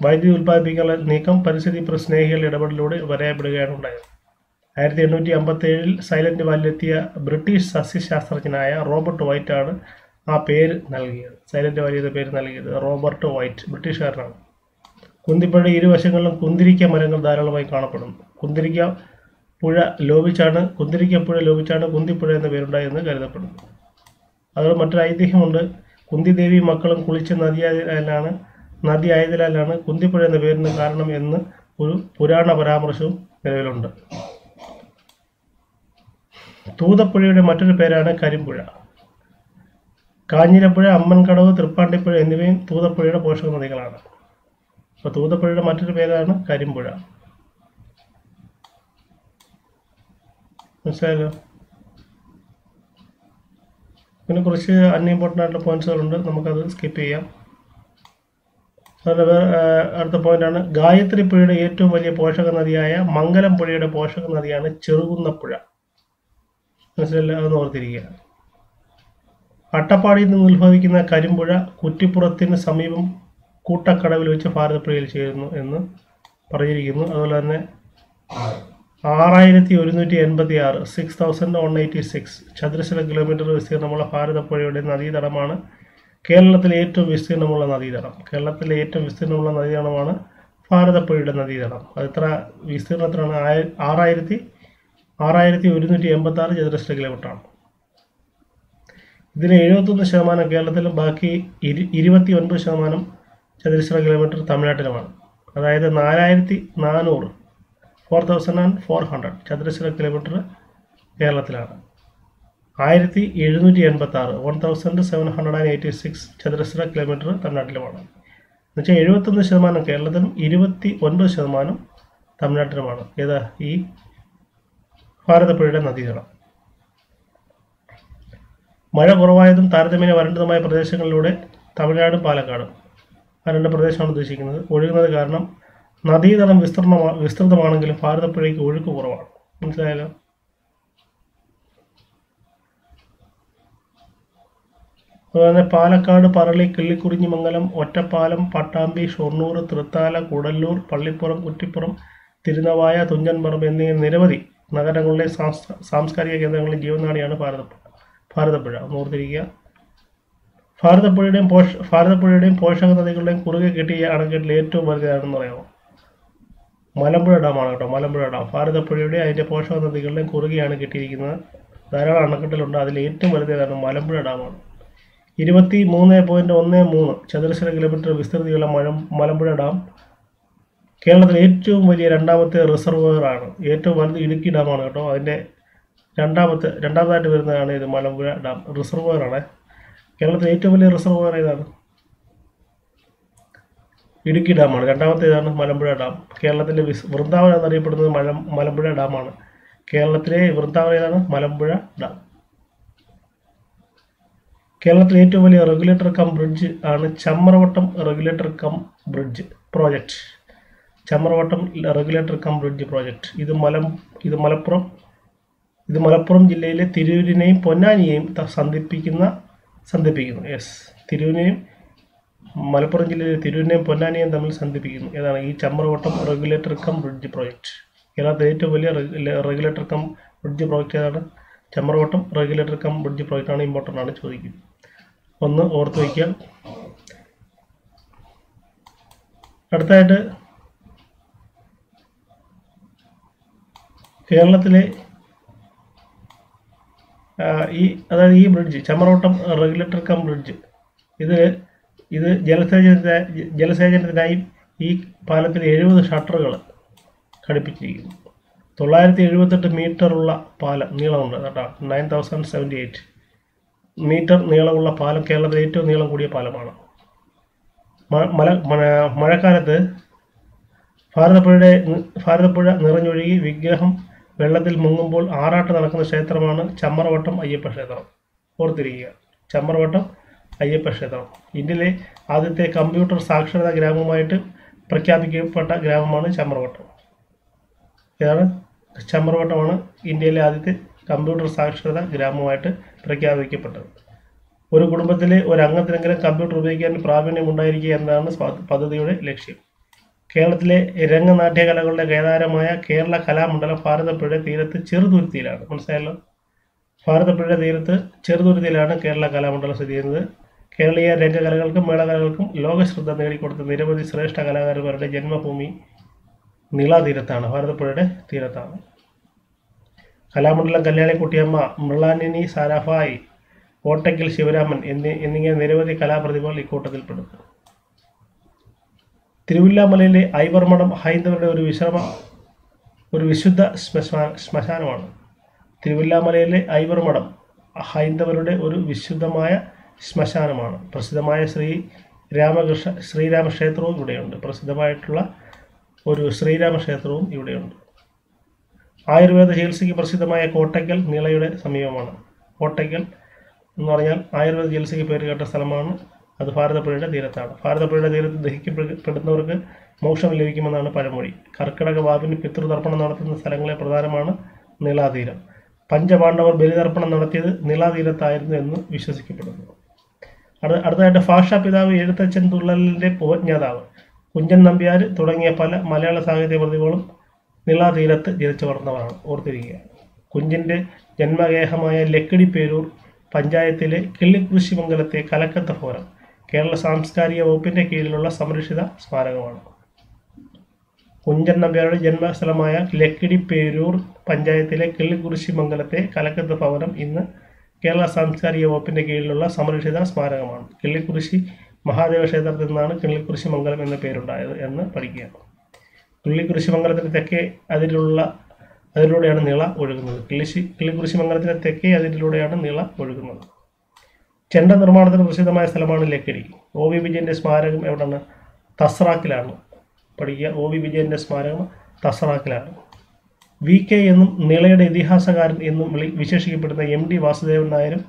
വൈദ്യുതി ഉൽപ്പാദിപ്പിക്കാനുള്ള നീക്കം പരിസ്ഥിതി സ്നേഹികളുടെ ഇടപെടലിലൂടെ വരയപ്പെടുകയാണ് ഉണ്ടായത്. 1857 സൈലന്റ് വാലിയിലെത്തിയ ബ്രിട്ടീഷ് സസ്യശാസ്ത്രജ്ഞനായ റോബർട്ട് വൈറ്റ് ആണ് ആ പേര് നൽകിയത്. സൈലന്റ് വാലിയുടെ പേര് നൽകിയത് റോബർട്ട് വൈറ്റ് ബ്രിട്ടീഷുകാരനാണ്. കുന്തിപ്പുഴയുടെ ഇരുവശങ്ങളിലും കുന്തിരിക്ക മരങ്ങൾ ധാരാളമായി കാണപ്പെടുന്നു. കുന്തിരിക്ക പുഴ ലോപിച്ചാണ് കുന്തിപ്പുഴ എന്ന പേരുണ്ടായെന്ന് കരുതപ്പെടുന്നു. അതുപോലെ മറ്റൊരു ഐതിഹ്യമുണ്ട്. കുന്തിദേവി മക്കളും കുളിച്ച നദിയായതിനാലാണ് കുന്തിപ്പുഴ എന്ന പേരിന് കാരണം എന്ന് ഒരു പുരാണ പരാമർശവും നിലവിലുണ്ട്. തൂതപ്പുഴയുടെ മറ്റൊരു പേരാണ് കരിമ്പുഴ. കാഞ്ഞിരപ്പുഴ, അമ്മൻകടവ്, തൃപ്പാണ്ടിപ്പുഴ എന്നിവയും തൂതപ്പുഴയുടെ പോഷക നദികളാണ്. അപ്പോൾ തൂതപ്പുഴയുടെ മറ്റൊരു പേരാണ് കരിമ്പുഴ, മനസ്സിലായല്ലോ. പിന്നെ കുറച്ച് അൺഇമ്പോർട്ടൻ്റ് ആയിട്ടുള്ള പോയിന്റ്സുകളുണ്ട്, നമുക്കത് സ്കിപ്പ് ചെയ്യാം. അതുപോലെ അടുത്ത പോയിന്റാണ് ഗായത്രി പുഴയുടെ ഏറ്റവും വലിയ പോഷക നദിയായ മംഗലം പുഴയുടെ പോഷക നദിയാണ് ചെറുകുന്നപ്പുഴ, മനസ്സിലല്ല, അത് ഓർത്തിരിക്കുക. അട്ടപ്പാടിയിൽ നിന്ന് ഉത്ഭവിക്കുന്ന കരിമ്പുഴ കുറ്റിപ്പുറത്തിന് സമീപം കൂട്ടക്കടവിൽ വെച്ച് ഭാരതപ്പുഴയിൽ ചേരുന്നു എന്ന് പറഞ്ഞിരിക്കുന്നു. അതുപോലെ തന്നെ 6186 6186 ചതുരശ്ര കിലോമീറ്റർ വിസ്തീർണമുള്ള ഭാരതപ്പുഴയുടെ നദീതടമാണ് കേരളത്തിലെ ഏറ്റവും വിസ്തീർണമുള്ള നദീതടമാണ് ഭാരതപ്പുഴയുടെ നദീതടം. അതിത്ര വിസ്തീർണത്തിലാണ്? 6186 ചതുരശ്ര കിലോമീറ്ററാണ്. ഇതിന് 71% കേരളത്തിലും ബാക്കി 29% ചതുരശ്ര കിലോമീറ്റർ തമിഴ്നാട്ടിലുമാണ്. അതായത് 4400 4400 ചതുരശ്ര കിലോമീറ്റർ കേരളത്തിലാണ്. 1786 1786 ചതുരശ്ര കിലോമീറ്റർ തമിഴ്നാട്ടിലുമാണ്. എന്നുവെച്ചാൽ 71% കേരളത്തിലും 29% തമിഴ്നാട്ടിലുമാണ് ഏതാ ഈ ഭാരതപ്പുഴയുടെ നദീതടം. മഴ കുറവായതും താരതമ്യേന വരണ്ടതുമായ പ്രദേശങ്ങളിലൂടെ തമിഴ്നാടും പാലക്കാടും, ആ രണ്ട് പ്രദേശമാണ് ഉദ്ദേശിക്കുന്നത്, ഒഴുകുന്നത് കാരണം നദീതടം വിസ്തൃതമാണെങ്കിലും ഭാരതപ്പുഴയ്ക്ക് ഒഴുക്ക് കുറവാണ്, മനസ്സിലായല്ലോ. അതുപോലെ പാലക്കാട്, പറളി, കിള്ളിക്കുറിഞ്ഞിമംഗലം, ഒറ്റപ്പാലം, പട്ടാമ്പി, ഷൊർണൂർ, തൃത്താല, കൂടല്ലൂർ, പള്ളിപ്പുറം, കുറ്റിപ്പുറം തിരുനവായ തുഞ്ചൻപറമ്പ് എന്നിങ്ങനെ നിരവധി നഗരങ്ങളിലെ സാംസ്കാരിക കേന്ദ്രങ്ങളിലെ ജീവനാടിയാണ് ഭാരതപ്പുഴ. ഓർത്തിരിക്കുക, ഭാരതപ്പുഴയുടെയും പോഷക നദികളുടെയും കുറുകെ കെട്ടിയ അണക്കെട്ടിലെ ഏറ്റവും വലുതാണെന്ന് പറയാമോ? മലമ്പുഴ ഡാമാണ് കേട്ടോ, മലമ്പുഴ ഡാം. ഭാരതപ്പുഴയുടെ അതിൻ്റെ പോഷക നദികളുടെയും കുറുകെയാണ് കെട്ടിയിരിക്കുന്നത്. ധാരാളം അണക്കെട്ടിലുണ്ട്, അതിൽ ഏറ്റവും വലുതേതാണ് മലമ്പുഴ ഡാമാണ്. 23.13 ചതുരശ്ര കിലോമീറ്റർ വിസ്തൃതിയുള്ള മലമ്പുഴ ഡാം കേരളത്തിലെ ഏറ്റവും വലിയ രണ്ടാമത്തെ റിസർവോയർ ആണ്. ഏറ്റവും വലുത് ഇടുക്കി ഡാമാണ് കേട്ടോ. അതിൻ്റെ രണ്ടാമതായിട്ട് വരുന്നതാണ് ഇത്, മലമ്പുഴ ഡാം. റിസർവോയർ ആണ് കേരളത്തിലെ ഏറ്റവും വലിയ റിസർവോയർ. ഇതാണ് ഇടുക്കി ഡാമാണ്. രണ്ടാമത്തേതാണ് മലമ്പുഴ ഡാം. കേരളത്തിലെ വൃന്ദാവനം എന്നറിയപ്പെടുന്നത് മലമ്പുഴ ഡാമാണ്. കേരളത്തിലെ വൃന്ദാവനം ഏതാണ്? മലമ്പുഴ ഡാം. കേരളത്തിലെ ഏറ്റവും വലിയ റെഗുലേറ്റർ കം ബ്രിഡ്ജ് ആണ് Chamravattam regulator cum bridge project. Chamravattam regulator cum bridge project ഇത് മലപ്പുറം ജില്ലയിലെ തിരൂരിനെയും പൊന്നാനിയെയും സന്ധിപ്പിക്കുന്നു. യെസ്, മലപ്പുറം ജില്ലയിലെ തിരൂരിനെയും പൊന്നാനിയെയും തമ്മിൽ സന്ധിപ്പിക്കുന്നു. ഏതാണ്? ഈ Chamravattam regulator cum bridge project. കേരളത്തിലെ ഏറ്റവും വലിയ റെഗുലേറ്റർ കം ബ്രിഡ്ജ് പ്രോജക്റ്റ് ഏതാണ്? Chamravattam regulator cum bridge project ആണ്. ഇമ്പോർട്ടൻ്റ് ആണ്, ചോദിക്കും. ഒന്ന് ഓർത്ത് വയ്ക്കുക. അടുത്തായിട്ട് കേരളത്തിലെ ഈ bridge, Chamravattam regulator cum bridge, ഇത് ജലസേചനത്തിനായി ഈ പാലത്തിൽ 70 ഷട്ടറുകൾ ഘടിപ്പിച്ചിരിക്കുന്നു. 978 മീറ്ററുള്ള പാലം നീളമുണ്ട് കേട്ടോ. 9,078 മീറ്റർ നീളമുള്ള പാലം കേരളത്തിലെ ഏറ്റവും നീളം കൂടിയ പാലമാണ്. മഴക്കാലത്ത് ഭാരതപ്പുഴ നിറഞ്ഞൊഴുകി വിഗ്രഹം വെള്ളത്തിൽ മുങ്ങുമ്പോൾ ആറാട്ട് നടക്കുന്ന ക്ഷേത്രമാണ് ചമ്രവട്ടം അയ്യപ്പ ക്ഷേത്രം. ഓർത്തിരിക്കുക, ചമ്രവട്ടം അയ്യപ്പ ക്ഷേത്രം ഇന്ത്യയിലെ ആദ്യത്തെ കമ്പ്യൂട്ടർ സാക്ഷരതാ ഗ്രാമമായിട്ട് പ്രഖ്യാപിക്കപ്പെട്ട ഗ്രാമമാണ് ചമ്രവട്ടം. ഇതാണ് ചമ്രവട്ടമാണ് ഇന്ത്യയിലെ ആദ്യത്തെ കമ്പ്യൂട്ടർ സാക്ഷരതാ ഗ്രാമമായിട്ട് പ്രഖ്യാപിക്കപ്പെട്ടത്. ഒരു കുടുംബത്തിലെ ഒരു അംഗത്തിനെങ്കിലും കമ്പ്യൂട്ടർ ഉപയോഗിക്കാൻ പ്രാവീണ്യം ഉണ്ടായിരിക്കുക എന്നതാണ് പദ്ധതിയുടെ ലക്ഷ്യം. കേരളത്തിലെ രംഗനാട്യകലകളുടെ കേദാരമായ കേരള കലാമണ്ഡലം ഭാരതപ്പുഴയുടെ തീരത്ത് ചെറുതുരുത്തിയിലാണ്. മനസ്സിലായല്ലോ, ഭാരതപ്പുഴയുടെ തീരത്ത് ചെറുതുരുത്തിയിലാണ് കേരള കലാമണ്ഡലം സ്ഥിതി ചെയ്യുന്നത്. കേരളീയ രംഗകലകൾക്കും മേളകലകൾക്കും ലോകശ്രദ്ധ നേടിക്കൊടുത്ത നിരവധി ശ്രേഷ്ഠ കലാകാരന്മാരുടെ ജന്മഭൂമി നീളാതീരത്താണ്, ഭാരതപ്പുഴയുടെ തീരത്താണ്. കലാമണ്ഡലം കല്യാണിക്കുട്ടിയമ്മ, മൃളാനിനി സാരാഭായ്, കോട്ടയ്ക്കൽ ശിവരാമൻ എന്നിങ്ങനെ നിരവധി കലാപ്രതിഭകൾ ഇക്കൂട്ടത്തിൽപ്പെടുന്നു. തിരുവില്ലാമലയിലെ ഐവർമഠം ഹൈന്ദവരുടെ ഒരു വിശുദ്ധ ശ്മശാനമാണ്. തിരുവില്ലാമലയിലെ ഐവർമഠം ഹൈന്ദവരുടെ ഒരു വിശുദ്ധമായ ശ്മശാനമാണ്. പ്രസിദ്ധമായ ശ്രീരാമക്ഷേത്രവും ഇവിടെയുണ്ട്. പ്രസിദ്ധമായിട്ടുള്ള ഒരു ശ്രീരാമക്ഷേത്രവും ഇവിടെയുണ്ട്. ആയുർവേദ ചികിത്സയ്ക്ക് പ്രസിദ്ധമായ കോട്ടയ്ക്കൽ നിളയുടെ സമീപമാണ്. കോട്ടയ്ക്കൽ എന്ന് പറഞ്ഞാൽ ആയുർവേദ ചികിത്സയ്ക്ക് പേരുകേട്ട സ്ഥലമാണ്. അത് ഭാരതപ്പുഴയുടെ തീരത്താണ്. ഭാരതപ്പുഴയുടെ തീരത്ത് ദഹിക്കപ്പെടുന്നവർക്ക് മോക്ഷം ലഭിക്കുമെന്നാണ് പഴമൊഴി. കർക്കിടക വാവിന് പിതൃതർപ്പണം നടത്തുന്ന സ്ഥലങ്ങളെ പ്രധാനമാണ് നിളാതീരം. പഞ്ചപാണ്ഡവർ ബലിതർപ്പണം നടത്തിയത് നിളാതീരത്തായിരുന്നു എന്ന് വിശ്വസിക്കപ്പെടുന്നു. അടുത്തതായിട്ട് ഭാഷാപിതാവ് എഴുത്തച്ഛൻ തുള്ളലിൻ്റെ ഉപജ്ഞാതാവ് കുഞ്ചൻ നമ്പ്യാർ തുടങ്ങിയ പല മലയാള സാഹിത്യ പ്രതിഭകളും നിളാതീരത്ത് ജനിച്ചു വളർന്നവരാണ്. ഓർത്തിരിക്കുക, കുഞ്ചിൻ്റെ ജന്മഗേഹമായ ലക്കിടിപ്പേരൂർ പഞ്ചായത്തിലെ കിള്ളികൃഷിമംഗലത്തെ കലക്കത്ത ഫോരം കേരള സാംസ്കാരിക വകുപ്പിൻ്റെ കീഴിലുള്ള സംരക്ഷിത സ്മാരകമാണ്. കുഞ്ചൻ നമ്പ്യാരുടെ ജന്മസ്ഥലമായ ലക്കിടിപ്പേരൂർ പഞ്ചായത്തിലെ കിള്ളികുറിശിമംഗലത്തെ കലക്കത്ത് ഭവനം ഇന്ന് കേരള സാംസ്കാരിക വകുപ്പിൻ്റെ കീഴിലുള്ള സംരക്ഷിത സ്മാരകമാണ്. കിള്ളിക്കുറിശി മഹാദേവ ക്ഷേത്രത്തിൽ നിന്നാണ് കിള്ളിക്കുറിശിമംഗലം എന്ന പേരുണ്ടായത് എന്ന് പഠിക്കുക. കിള്ളിക്കുറിശിമംഗലത്തിന് തെക്കേ അതിലൂടെയാണ് നിള ഒഴുകുന്നത്. കിള്ളിക്കുറിശിമംഗലത്തിന് തെക്കേ അതിലൂടെയാണ് നിള ഒഴുകുന്നത്. ചെണ്ട നിർമ്മാണത്തിന് പ്രസിദ്ധമായ സ്ഥലമാണ് ലക്കിടി. OV വിജയൻ്റെ സ്മാരകം എവിടെയാണ്? തസ്രാക്കിലാണ്. പഠിക്കുക, OV വിജയൻ്റെ സ്മാരകം തസ്രാക്കിലാണ്. VK എന്നും നിളയുടെ ഇതിഹാസകാരൻ എന്നും വിശേഷിക്കപ്പെടുന്ന MD വാസുദേവൻ നായരും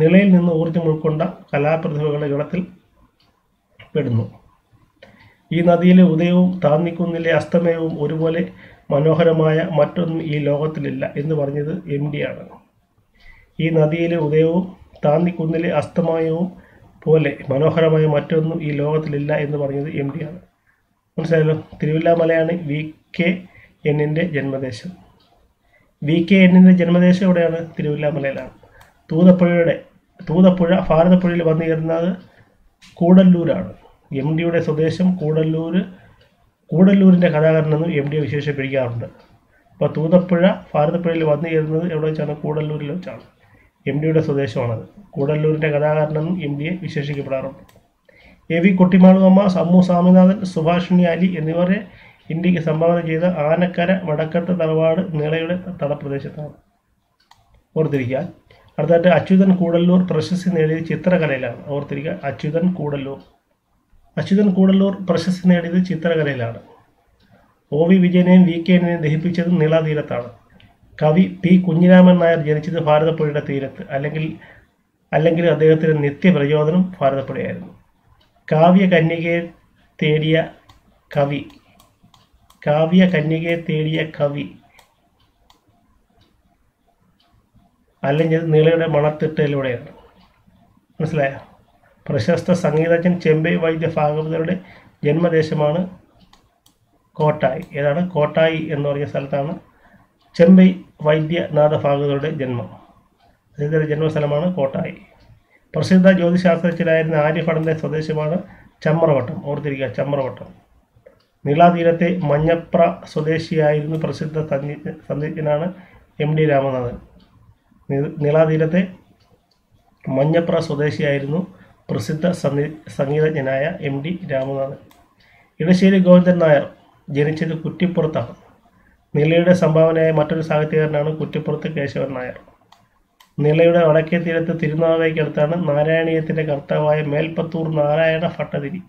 നിളയിൽ നിന്ന് ഊർജ്ജം ഉൾക്കൊണ്ട കലാപ്രതിഭകളുടെ ഗണത്തിൽ പെടുന്നു. ഈ നദിയിലെ ഉദയവും താന്നിക്കുന്നിലെ അസ്തമയവും ഒരുപോലെ മനോഹരമായ മറ്റൊന്നും ഈ ലോകത്തിലില്ല എന്ന് പറഞ്ഞത് MD ആണ്. ഈ നദിയിലെ ഉദയവും താന്നിക്കുന്നിലെ അസ്തമയവും പോലെ മനോഹരമായ മറ്റൊന്നും ഈ ലോകത്തിലില്ല എന്ന് പറഞ്ഞത് MD ആണ്. മനസ്സിലായല്ലോ, തിരുവില്ലാമലയാണ് VK എന്നിൻ്റെ ജന്മദേശം. വി കെ എന്നിൻ്റെ ജന്മദേശം എവിടെയാണ്? തിരുവില്ലാമലയിലാണ്. തൂതപ്പുഴ ഭാരതപ്പുഴയിൽ വന്നു ചേരുന്നത് കൂടല്ലൂരാണ്. എം ഡിയുടെ സ്വദേശം കൂടല്ലൂരിൻ്റെ കഥാകാരൻ എന്ന് എം ഡിയെ വിശേഷിപ്പിക്കാറുണ്ട്. അപ്പോൾ തൂതപ്പുഴ ഭാരതപ്പുഴയിൽ വന്നു ചേരുന്നത് എവിടെ വെച്ചാണ്? കൂടല്ലൂരിൽ വെച്ചാണ്. എം ഡിയുടെ സ്വദേശമാണത്. കൂടല്ലൂരിൻ്റെ കഥാകാരൻ എന്നും എം ഡിയെ വിശേഷിക്കപ്പെടാറുണ്ട്. എ വി കുട്ടിമാളുവമ്മ, സമ്മു സ്വാമിനാഥൻ, സുഭാഷിണി അലി എന്നിവരെ ഇന്ത്യക്ക് സംഭാവന ചെയ്ത ആനക്കര വടക്കത്തെ തറവാട് നീളയുടെ തടപ്രദേശത്താണ്. ഓർത്തിരിക്കുക. അടുത്തായിട്ട് അച്യുതൻ കൂടല്ലൂർ പ്രശസ്തി നേടിയത് ചിത്രകലയിലാണ്. ഓർത്തിരിക്കുക, അച്യുതൻ കൂടല്ലൂർ പ്രശസ്തി നേടിയത് ചിത്രകലയിലാണ്. ഒ വി വിജയനെയും വി കെ എന്നിനെയും ദഹിപ്പിച്ചത് നീളതീരത്താണ്. കവി പി കുഞ്ഞിരാമൻ നായർ ജനിച്ചത് ഭാരതപ്പുഴയുടെ തീരത്ത്. അല്ലെങ്കിൽ അദ്ദേഹത്തിൻ്റെ നിത്യപ്രചോദനം ഭാരതപ്പുഴയായിരുന്നു. കാവ്യകന്യകയെ തേടിയ കവി അല്ലെങ്കിൽ നീളയുടെ മണത്തിട്ടയിലൂടെയാണ്. മനസ്സിലായ? പ്രശസ്ത സംഗീതജ്ഞൻ ചെമ്പൈ വൈദ്യ ഭാഗവതരുടെ ജന്മദേശമാണ് കോട്ടായി. ഏതാണ്? കോട്ടായി എന്ന് പറഞ്ഞ സ്ഥലത്താണ് ചെമ്പൈ വൈദ്യനാഥ ഭാഗവതരുടെ ജന്മം. അദ്ദേഹത്തിൻ്റെ ജന്മസ്ഥലമാണ് കോട്ടായി. പ്രസിദ്ധ ജ്യോതിശാസ്ത്രജ്ഞനായിരുന്ന ആര്യഭടൻ്റെ സ്വദേശമാണ് ചമ്രവട്ടം. ഓർത്തിരിക്കുക, ചമ്രവട്ടം. നീളാതീരത്തെ മഞ്ഞപ്ര സ്വദേശിയായിരുന്നു പ്രസിദ്ധ സന്ധിജ്ഞനാണ് എം ഡി രാമനാഥൻ. നീളാതീരത്തെ മഞ്ഞപ്ര സ്വദേശിയായിരുന്നു പ്രസിദ്ധ സംഗീതജ്ഞനായ എം ഡി രാമനാഥൻ. ഇടശ്ശേരി ഗോവിന്ദൻ നായർ ജനിച്ചത് കുറ്റിപ്പുറത്താണ്. നീളയുടെ സംഭാവനയായ മറ്റൊരു സാഹിത്യകാരനാണ് കുറ്റിപ്പുറത്ത് കേശവൻ നായർ. നീളയുടെ വടക്കേ തീരത്ത് തിരുനാവായിക്കടുത്താണ് നാരായണീയത്തിൻ്റെ കർത്താവായ മേൽപ്പത്തൂർ നാരായണ ഭട്ടതിരി.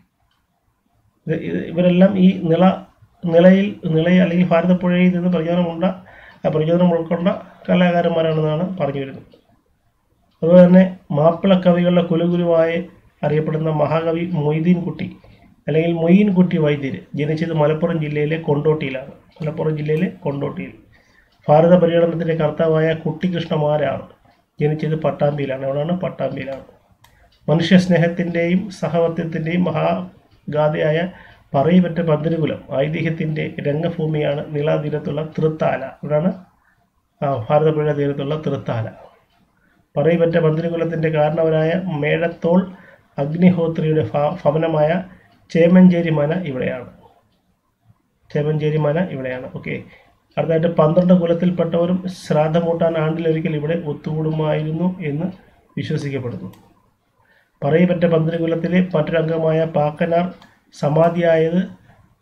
ഇവരെല്ലാം ഈ നിളയിൽ അല്ലെങ്കിൽ ഭാരതപ്പുഴയിൽ നിന്ന് പ്രചോദനം ഉൾക്കൊണ്ട കലാകാരന്മാരാണെന്നാണ് പറഞ്ഞു വരുന്നത്. അതുപോലെ തന്നെ മാപ്പിള കവികളുടെ കുലഗുരുവായി അറിയപ്പെടുന്ന മഹാകവി മൊയ്തീൻകുട്ടി വൈദ്യർ ജനിച്ചത് മലപ്പുറം ജില്ലയിലെ കൊണ്ടോട്ടിയിൽ. ഭാരത പര്യടനത്തിൻ്റെ കർത്താവായ കുട്ടിക്കൃഷ്ണമാരാണ് ജനിച്ചത് പട്ടാമ്പിയിലാണ്. മനുഷ്യസ്നേഹത്തിൻ്റെയും സഹവർത്തിത്തിൻ്റെയും മഹാഗാഥയായ പറയപ്പെട്ട പന്തിരുകുലം ഐതിഹ്യത്തിൻ്റെ രംഗഭൂമിയാണ് നീളാതീരത്തുള്ള തൃത്താല. ഇവിടെയാണ് ഭാരതപ്പുഴ തീരത്തുള്ള തൃത്താല. പറയപ്പെട്ട പന്തിരുകുലത്തിൻ്റെ കാരണവനായ മേഴത്തോൾ അഗ്നിഹോത്രിയുടെ ഭവനമായ ചേമഞ്ചേരി മന ഇവിടെയാണ്. ഓക്കെ. അടുത്തായിട്ട് 12 കുലത്തിൽപ്പെട്ടവരും ശ്രാദ്ധമൂട്ടാൻ ആണ്ടിലൊരിക്കൽ ഇവിടെ ഒത്തുകൂടുമായിരുന്നു എന്ന് വിശ്വസിക്കപ്പെടുന്നു. പറയപ്പെട്ട 12 കുലത്തിലെ മറ്റൊരംഗമായ പാക്കനാർ സമാധിയായത്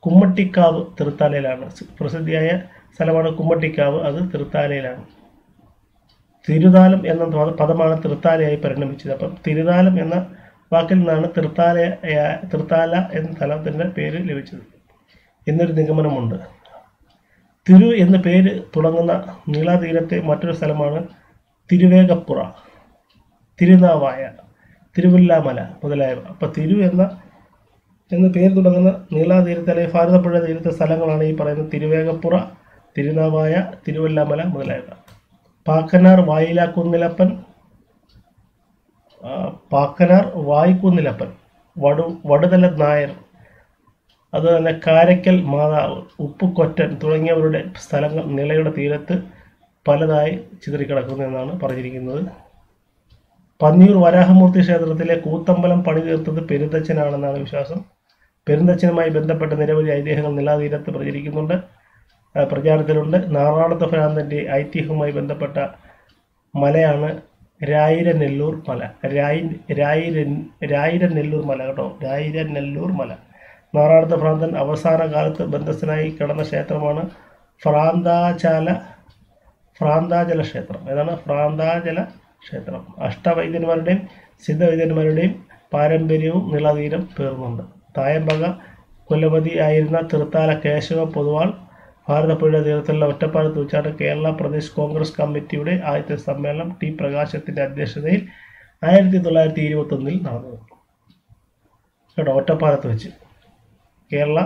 കുമ്മട്ടിക്കാവ് തൃത്താലയിലാണ്. പ്രസിദ്ധിയായ സ്ഥലമാണ് കുമ്മട്ടിക്കാവ്, അത് തൃത്താലയിലാണ്. തിരുതാലം എന്ന പദമാണ് തൃത്താലയായി പരിണമിച്ചത്. അപ്പം തിരുതാലം എന്ന വാക്കിൽ നിന്നാണ് തൃത്താല എന്ന സ്ഥലത്തിൻ്റെ പേര് ലഭിച്ചത് എന്നൊരു നിഗമനമുണ്ട്. തിരു എന്ന പേര് തുടങ്ങുന്ന നീളാതീരത്തെ മറ്റൊരു സ്ഥലമാണ് തിരുവേഗപ്പുറ, തിരുനാവായ, തിരുവില്ലാമല മുതലായവ. അപ്പോൾ തിരു എന്ന പേര് തുടങ്ങുന്ന നീളാതീരത്തെ അല്ലെങ്കിൽ ഭാരതപ്പുഴ തീരത്തെ സ്ഥലങ്ങളാണ് ഈ പറയുന്ന തിരുവേഗപ്പുറ, തിരുനാവായ, തിരുവില്ലാമല മുതലായവ. പാക്കനാർ വായിക്കുന്നിലപ്പൻ, വടുതല നായർ, അതുപോലെ കാരയ്ക്കൽ മാതാവ്, ഉപ്പുകൊറ്റൻ തുടങ്ങിയവരുടെ സ്ഥലങ്ങൾ നീളയുടെ തീരത്ത് പലതായി ചിതറിക്കിടക്കുന്നു എന്നാണ് പറഞ്ഞിരിക്കുന്നത്. പന്നിയൂർ വരാഹമൂർത്തി ക്ഷേത്രത്തിലെ കൂത്തമ്പലം പണി തീർത്തത് പെരുന്തച്ഛനാണെന്നാണ് വിശ്വാസം. പെരുന്തച്ഛനുമായി ബന്ധപ്പെട്ട നിരവധി ഐതിഹ്യങ്ങൾ നീളാതീരത്ത് പ്രചാരത്തിലുണ്ട്. നാറാണത്ത ഭ്രാന്തൻ്റെ ഐതിഹ്യവുമായി ബന്ധപ്പെട്ട മലയാണ് രായിരനെല്ലൂർ മല. കേട്ടോ, രായിരനെല്ലൂർ മല. നാറാണത്ത ഭ്രാന്തൻ അവസാന കാലത്ത് ബന്ധസ്ഥനായി കിടന്ന ക്ഷേത്രമാണ് ഭ്രാന്താചല ക്ഷേത്രം. ഏതാണ്? ഭ്രാന്താചല ക്ഷേത്രം. അഷ്ടവൈദ്യന്മാരുടെയും സിദ്ധവൈദ്യന്മാരുടെയും പാരമ്പര്യവും നീളതീരം പേർന്നുണ്ട്. തായമ്പക കുലപതി ആയിരുന്ന തൃത്താല കേശവ പൊതുവാൾ ഭാരതപ്പുഴയുടെ തീരത്തുള്ള ഒറ്റപ്പാലത്ത് വെച്ചാണ് കേരള പ്രദേശ് കോൺഗ്രസ് കമ്മിറ്റിയുടെ ആദ്യത്തെ സമ്മേളനം ടി പ്രകാശത്തിൻ്റെ അധ്യക്ഷതയിൽ 1921 നടന്നത്. കേട്ടോ, ഒറ്റപ്പാലത്ത് വെച്ച് കേരള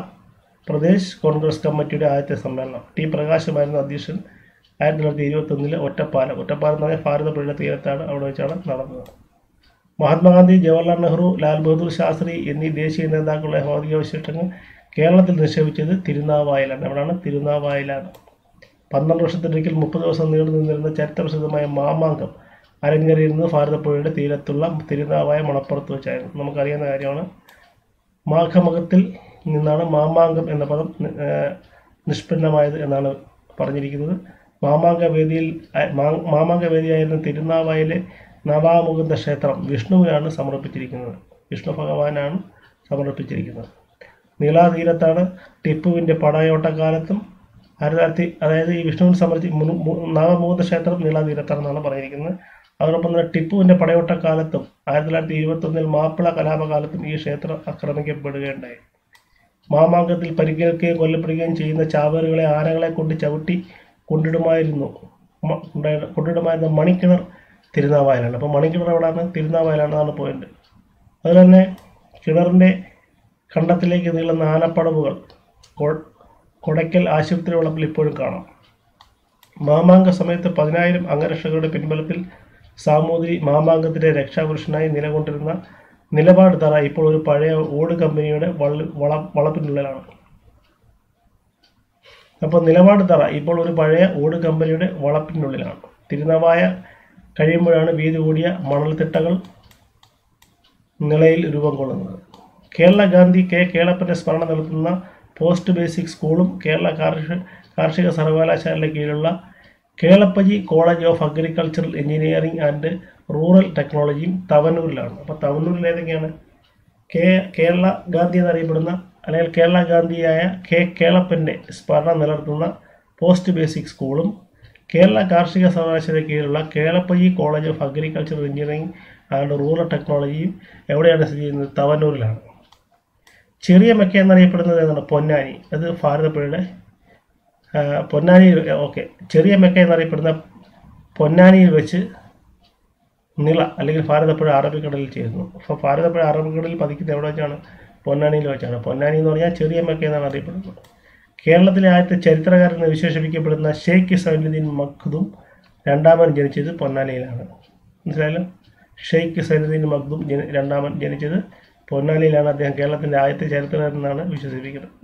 പ്രദേശ് കോൺഗ്രസ് കമ്മിറ്റിയുടെ ആദ്യത്തെ സമ്മേളനം ടി പ്രകാശമായിരുന്നു അധ്യക്ഷൻ. 1921 ഒറ്റപ്പാലം എന്ന് പറഞ്ഞാൽ ഭാരതപ്പുഴയുടെ തീരത്താണ്, അവിടെ വെച്ചാണ് നടന്നത്. മഹാത്മാഗാന്ധി, ജവഹർലാൽ നെഹ്റു, ലാൽ ബഹദൂർ ശാസ്ത്രി എന്നീ ദേശീയ നേതാക്കളുടെ ഭൗതികാവശിഷ്ടങ്ങൾ കേരളത്തിൽ നിക്ഷേപിച്ചത് തിരുനാവായിലാണ്. എവിടെയാണ്? തിരുനാവായിലാണ്. 12 വർഷത്തിനൊരിക്കൽ 30 ദിവസം നീണ്ടു നിന്നിരുന്ന ചരിത്രപ്രസിദ്ധമായ മാമാങ്കം അരങ്ങേറിയ ഭാരതപ്പുഴയുടെ തീരത്തുള്ള തിരുനാവായ മണപ്പുറത്ത് വെച്ചായിരുന്നു. നമുക്കറിയാവുന്ന കാര്യമാണ്. മാഘമകത്തിൽ നിന്നാണ് മാമാങ്കം എന്ന പദം നിഷ്പന്നമായത് എന്നാണ് പറഞ്ഞിരിക്കുന്നത്. മാമാങ്കവേദിയായിരുന്ന തിരുനാവായിലെ നവാമുകുന്ദ ക്ഷേത്രം വിഷ്ണുവിനാണ് സമർപ്പിച്ചിരിക്കുന്നത്, വിഷ്ണു ഭഗവാനാണ് സമർപ്പിച്ചിരിക്കുന്നത്. നീളാതീരത്താണ് ടിപ്പുവിൻ്റെ പടയോട്ടക്കാലത്തും അതായത് ഈ വിഷ്ണുവിന് സമർപ്പിച്ച നവമുകുന്ദ ക്ഷേത്രം നീളാതീരത്താണെന്നാണ് പറഞ്ഞിരിക്കുന്നത്. അതോടൊപ്പം തന്നെ ടിപ്പുവിൻ്റെ പടയോട്ടക്കാലത്തും 1921 മാപ്പിള കലാപകാലത്തും ഈ ക്ഷേത്രം ആക്രമിക്കപ്പെടുകയുണ്ടായി. മാമാങ്കത്തിൽ പരിക്കേൽക്കുകയും കൊല്ലപ്പെടുകയും ചെയ്യുന്ന ചാവേറുകളെ ആനകളെ കൊണ്ട് ചവിട്ടി കൊണ്ടിടുമായിരുന്ന മണിക്കിണർ തിരുനാവായിലാണ്. അപ്പോൾ മണിക്കിണർ എവിടെയാണ്? തിരുനാവായിലാണെന്നാണ് പോയിന്റ്. അതുപോലെ തന്നെ കിണറിൻ്റെ കണ്ടത്തിലേക്ക് നീളുന്ന ആനപ്പടവുകൾ കൊടയ്ക്കൽ ആശുപത്രി വളപ്പിൽ ഇപ്പോഴും കാണാം. മാമാങ്ക സമയത്ത് 10,000 അംഗരക്ഷകരുടെ പിൻബലത്തിൽ സാമൂതിരി മാമാങ്കത്തിൻ്റെ രക്ഷാപുരുഷനായി നിലകൊണ്ടിരുന്ന നിലപാട് തറ ഇപ്പോൾ ഒരു പഴയ ഓട് കമ്പനിയുടെ വളപ്പിനുള്ളിലാണ്. അപ്പോൾ നിലപാട് തറ ഇപ്പോൾ ഒരു പഴയ ഓട് കമ്പനിയുടെ വളപ്പിനുള്ളിലാണ്. തിരുനാവായ കഴിയുമ്പോഴാണ് വീതി കൂടിയ മണൽത്തിട്ടകൾ നിലയിൽ രൂപം കൊള്ളുന്നത്. കേരള ഗാന്ധി കെ കേളപ്പൻ്റെ സ്മരണ നടത്തുന്ന പോസ്റ്റ് ബേസിക് സ്കൂളും കേരള കാർഷിക സർവകലാശാലയുടെ കീഴിലുള്ള Kelappaji college of agricultural engineering and rural ടെക്നോളജിയും തവനൂരിലാണ്. അപ്പോൾ തവനൂരിൽ ഏതൊക്കെയാണ്? കേരള ഗാന്ധി എന്നറിയപ്പെടുന്ന അല്ലെങ്കിൽ കേരള ഗാന്ധിയായ കെ കേളപ്പൻ്റെ സ്മരണ നിലനിർത്തുന്ന പോസ്റ്റ് ബേസിക് സ്കൂളും കേരള കാർഷിക സർവകലാശാലയ്ക്ക് കീഴിലുള്ള Kelappaji college of agricultural engineering and rural ടെക്നോളജിയും എവിടെയാണ് സ്ഥിതി ചെയ്യുന്നത്? തവനൂരിലാണ്. ചെറിയ മെക്ക എന്നറിയപ്പെടുന്നത് ഏതാണ്? പൊന്നാനി. അത് ഭാരതപ്പുഴയുടെ പൊന്നാനി. ഓക്കെ, ചെറിയ മെക്ക എന്നറിയപ്പെടുന്ന പൊന്നാനിയിൽ വെച്ച് നിള അല്ലെങ്കിൽ ഭാരതപ്പുഴ അറബിക്കടലിൽ ചേരുന്നു. അപ്പോൾ ഭാരതപ്പുഴ അറബിക്കടലിൽ പതിക്കുന്നത് എവിടെ വെച്ചാണ്? പൊന്നാനിയിൽ വെച്ചാണ്. പൊന്നാനി എന്ന് പറഞ്ഞാൽ ചെറിയ മെക്ക എന്നാണ് അറിയപ്പെടുന്നത്. കേരളത്തിലെ ആദ്യത്തെ ചരിത്രകാരൻ എന്ന് വിശേഷിപ്പിക്കപ്പെടുന്ന ഷെയ്ഖ് സൈനുദ്ദീൻ മഖ്ദൂം രണ്ടാമൻ ജനിച്ചത് പൊന്നാനിയിലാണ്. മനസ്സിലായാലും ഷെയ്ഖ് സൈനുദ്ദീൻ മഖ്ദൂം രണ്ടാമൻ ജനിച്ചത് പൊന്നാനിയിലാണ്. അദ്ദേഹം കേരളത്തിൻ്റെ ആദ്യത്തെ ചരിത്രകാരൻ എന്നാണ്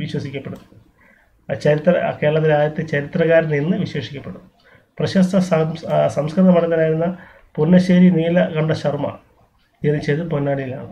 വിശ്വസിക്കപ്പെടുന്നത്. കേരളത്തിലെ ആദ്യത്തെ ചരിത്രകാരൻ എന്ന് വിശേഷിക്കപ്പെടുന്നു. പ്രശസ്ത സംസ്കൃത പണ്ഡിതനായിരുന്ന പുന്നശ്ശേരി നീലകണ്ഠ ശർമ്മ ജനിച്ചത് പൊന്നാനിയിലാണ്.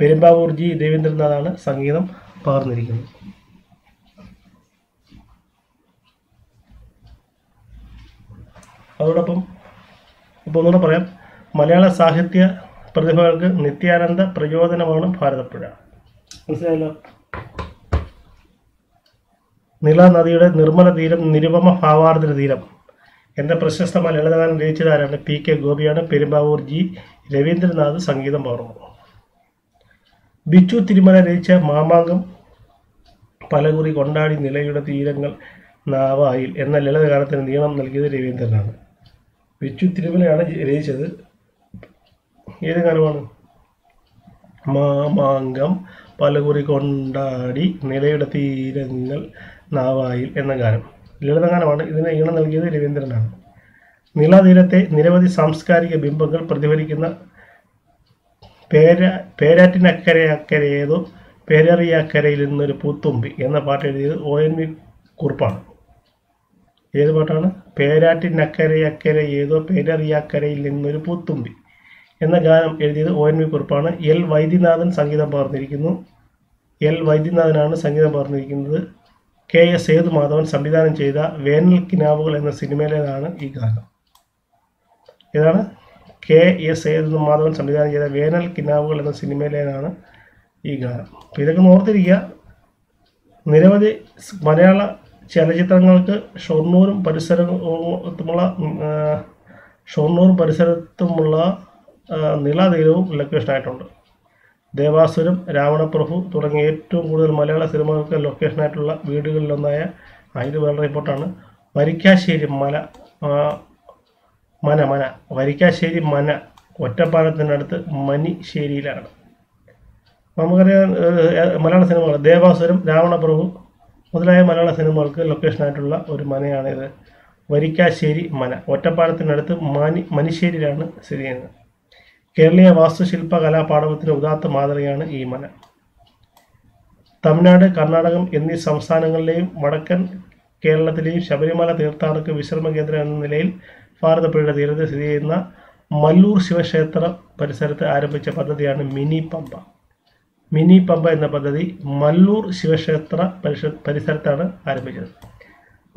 പെരുമ്പാവൂർ ജി രവീന്ദ്രനാഥാണ് സംഗീതം പകർന്നിരിക്കുന്നത്. അതോടൊപ്പം ഇപ്പോൾ ഒന്നുകൂടെ പറയാം, മലയാള സാഹിത്യ പ്രതിഭകൾക്ക് നിത്യാനന്ദ പ്രചോദനമാണ് ഭാരതപ്പുഴ. മനസ്സിലായല്ലോ. നീളനദിയുടെ നിർമ്മല തീരം, നിരുപമ ഭാവാർദ്ര തീരം എന്ന പ്രശസ്തമായ ലളിതഗാനം രചിച്ചതാരാണ്? PK ഗോപിയാണ്. പെരുമ്പാവൂർ ജി രവീന്ദ്രനാഥ് സംഗീതം പകർന്നു. ബിച്ചു തിരുമല രചിച്ച മാമാങ്കം പലകുറി കൊണ്ടാടി നിലയുടെ തീരങ്ങൾ നാവായിൽ എന്ന ലളിതഗാനത്തിന് നീളം നൽകിയത് രവീന്ദ്രനാണ്. ബിച്ചു തിരുമലയാണ് രചിച്ചത്. ഏത് ഗാനമാണ്? മാമാങ്കം പലകുറി കൊണ്ടാടി നിലയുടെ തീരങ്ങൾ നാവായിൽ എന്ന ഗാനം ലളിതഗാനമാണ്. ഇതിന് ഈണം നൽകിയത് രവീന്ദ്രനാണ്. നീളാതീരത്തെ നിരവധി സാംസ്കാരിക ബിംബങ്ങൾ പ്രതിഫലിക്കുന്ന പേരാറ്റിനക്കരയക്കരയേതോ പേരറിയക്കരയിൽ നിന്നൊരു പൂത്തുമ്പി എന്ന പാട്ട് എഴുതിയത് ONV കുറുപ്പാണ്. ഏത് പാട്ടാണ്? പേരാറ്റിനക്കരയക്കര ഏതോ പേരറിയക്കരയിൽ നിന്നൊരു പൂത്തുമ്പി എന്ന ഗാനം എഴുതിയത് ONV കുറുപ്പാണ്. L. വൈദ്യനാഥൻ സംഗീതം പകർന്നിരിക്കുന്നു. L. വൈദ്യനാഥനാണ് സംഗീതം പകർന്നിരിക്കുന്നത്. K. എസ്. സേതുമാധവൻ സംവിധാനം ചെയ്ത വേനൽ കിനാവുകൾ എന്ന സിനിമയിലേതാണ് ഈ ഗാനം. ഇതാണ് K. എസ്. സേതുമാധവൻ സംവിധാനം ചെയ്ത വേനൽ കിനാവുകൾ എന്ന സിനിമയിലേതാണ് ഈ ഗാനം. അപ്പോൾ ഇതൊക്കെ ഓർത്തിരിക്കുക. നിരവധി മലയാള ചലച്ചിത്രങ്ങൾക്ക് ഷൊർണൂറും പരിസരത്തുമുള്ള നീളാതീരവും ലൊക്കേഷൻ ആയിട്ടുണ്ട്. ദേവാസുരം, രാവണപ്രഭു തുടങ്ങിയ ഏറ്റവും കൂടുതൽ മലയാള സിനിമകൾക്ക് ലൊക്കേഷനായിട്ടുള്ള വീടുകളിലൊന്നായ ആയിരവേൽ റിപ്പോർട്ടാണ്. വരിക്കാശ്ശേരി മന വരിക്കാശ്ശേരി മന ഒറ്റപ്പാലത്തിനടുത്ത് മനിശ്ശേരിയിലാണ്. നമുക്കറിയാം മലയാള സിനിമകൾ ദേവാസുരം, രാവണപ്രഭു മുതലായ മലയാള സിനിമകൾക്ക് ലൊക്കേഷനായിട്ടുള്ള ഒരു മനയാണിത്. വരിക്കാശ്ശേരി മന ഒറ്റപ്പാലത്തിനടുത്ത് മനിശ്ശേരിയിലാണ് സ്ഥിതി ചെയ്യുന്നത്. കേരളീയ വാസ്തുശില്പ കലാപാഠവത്തിന് ഉദാത്ത മാതൃകയാണ് ഈ മന. തമിഴ്നാട്, കർണാടകം എന്നീ സംസ്ഥാനങ്ങളിലെയും വടക്കൻ കേരളത്തിലെയും ശബരിമല തീർത്ഥാടക വിശ്രമ കേന്ദ്രം എന്ന നിലയിൽ ഭാരതപ്പുഴയുടെ തീരത്ത് സ്ഥിതി ചെയ്യുന്ന മല്ലൂർ ശിവക്ഷേത്ര പരിസരത്ത് ആരംഭിച്ച പദ്ധതിയാണ് മിനി പമ്പ. മിനി പമ്പ എന്ന പദ്ധതി മല്ലൂർ ശിവക്ഷേത്ര പരിസരത്താണ് ആരംഭിച്ചത്.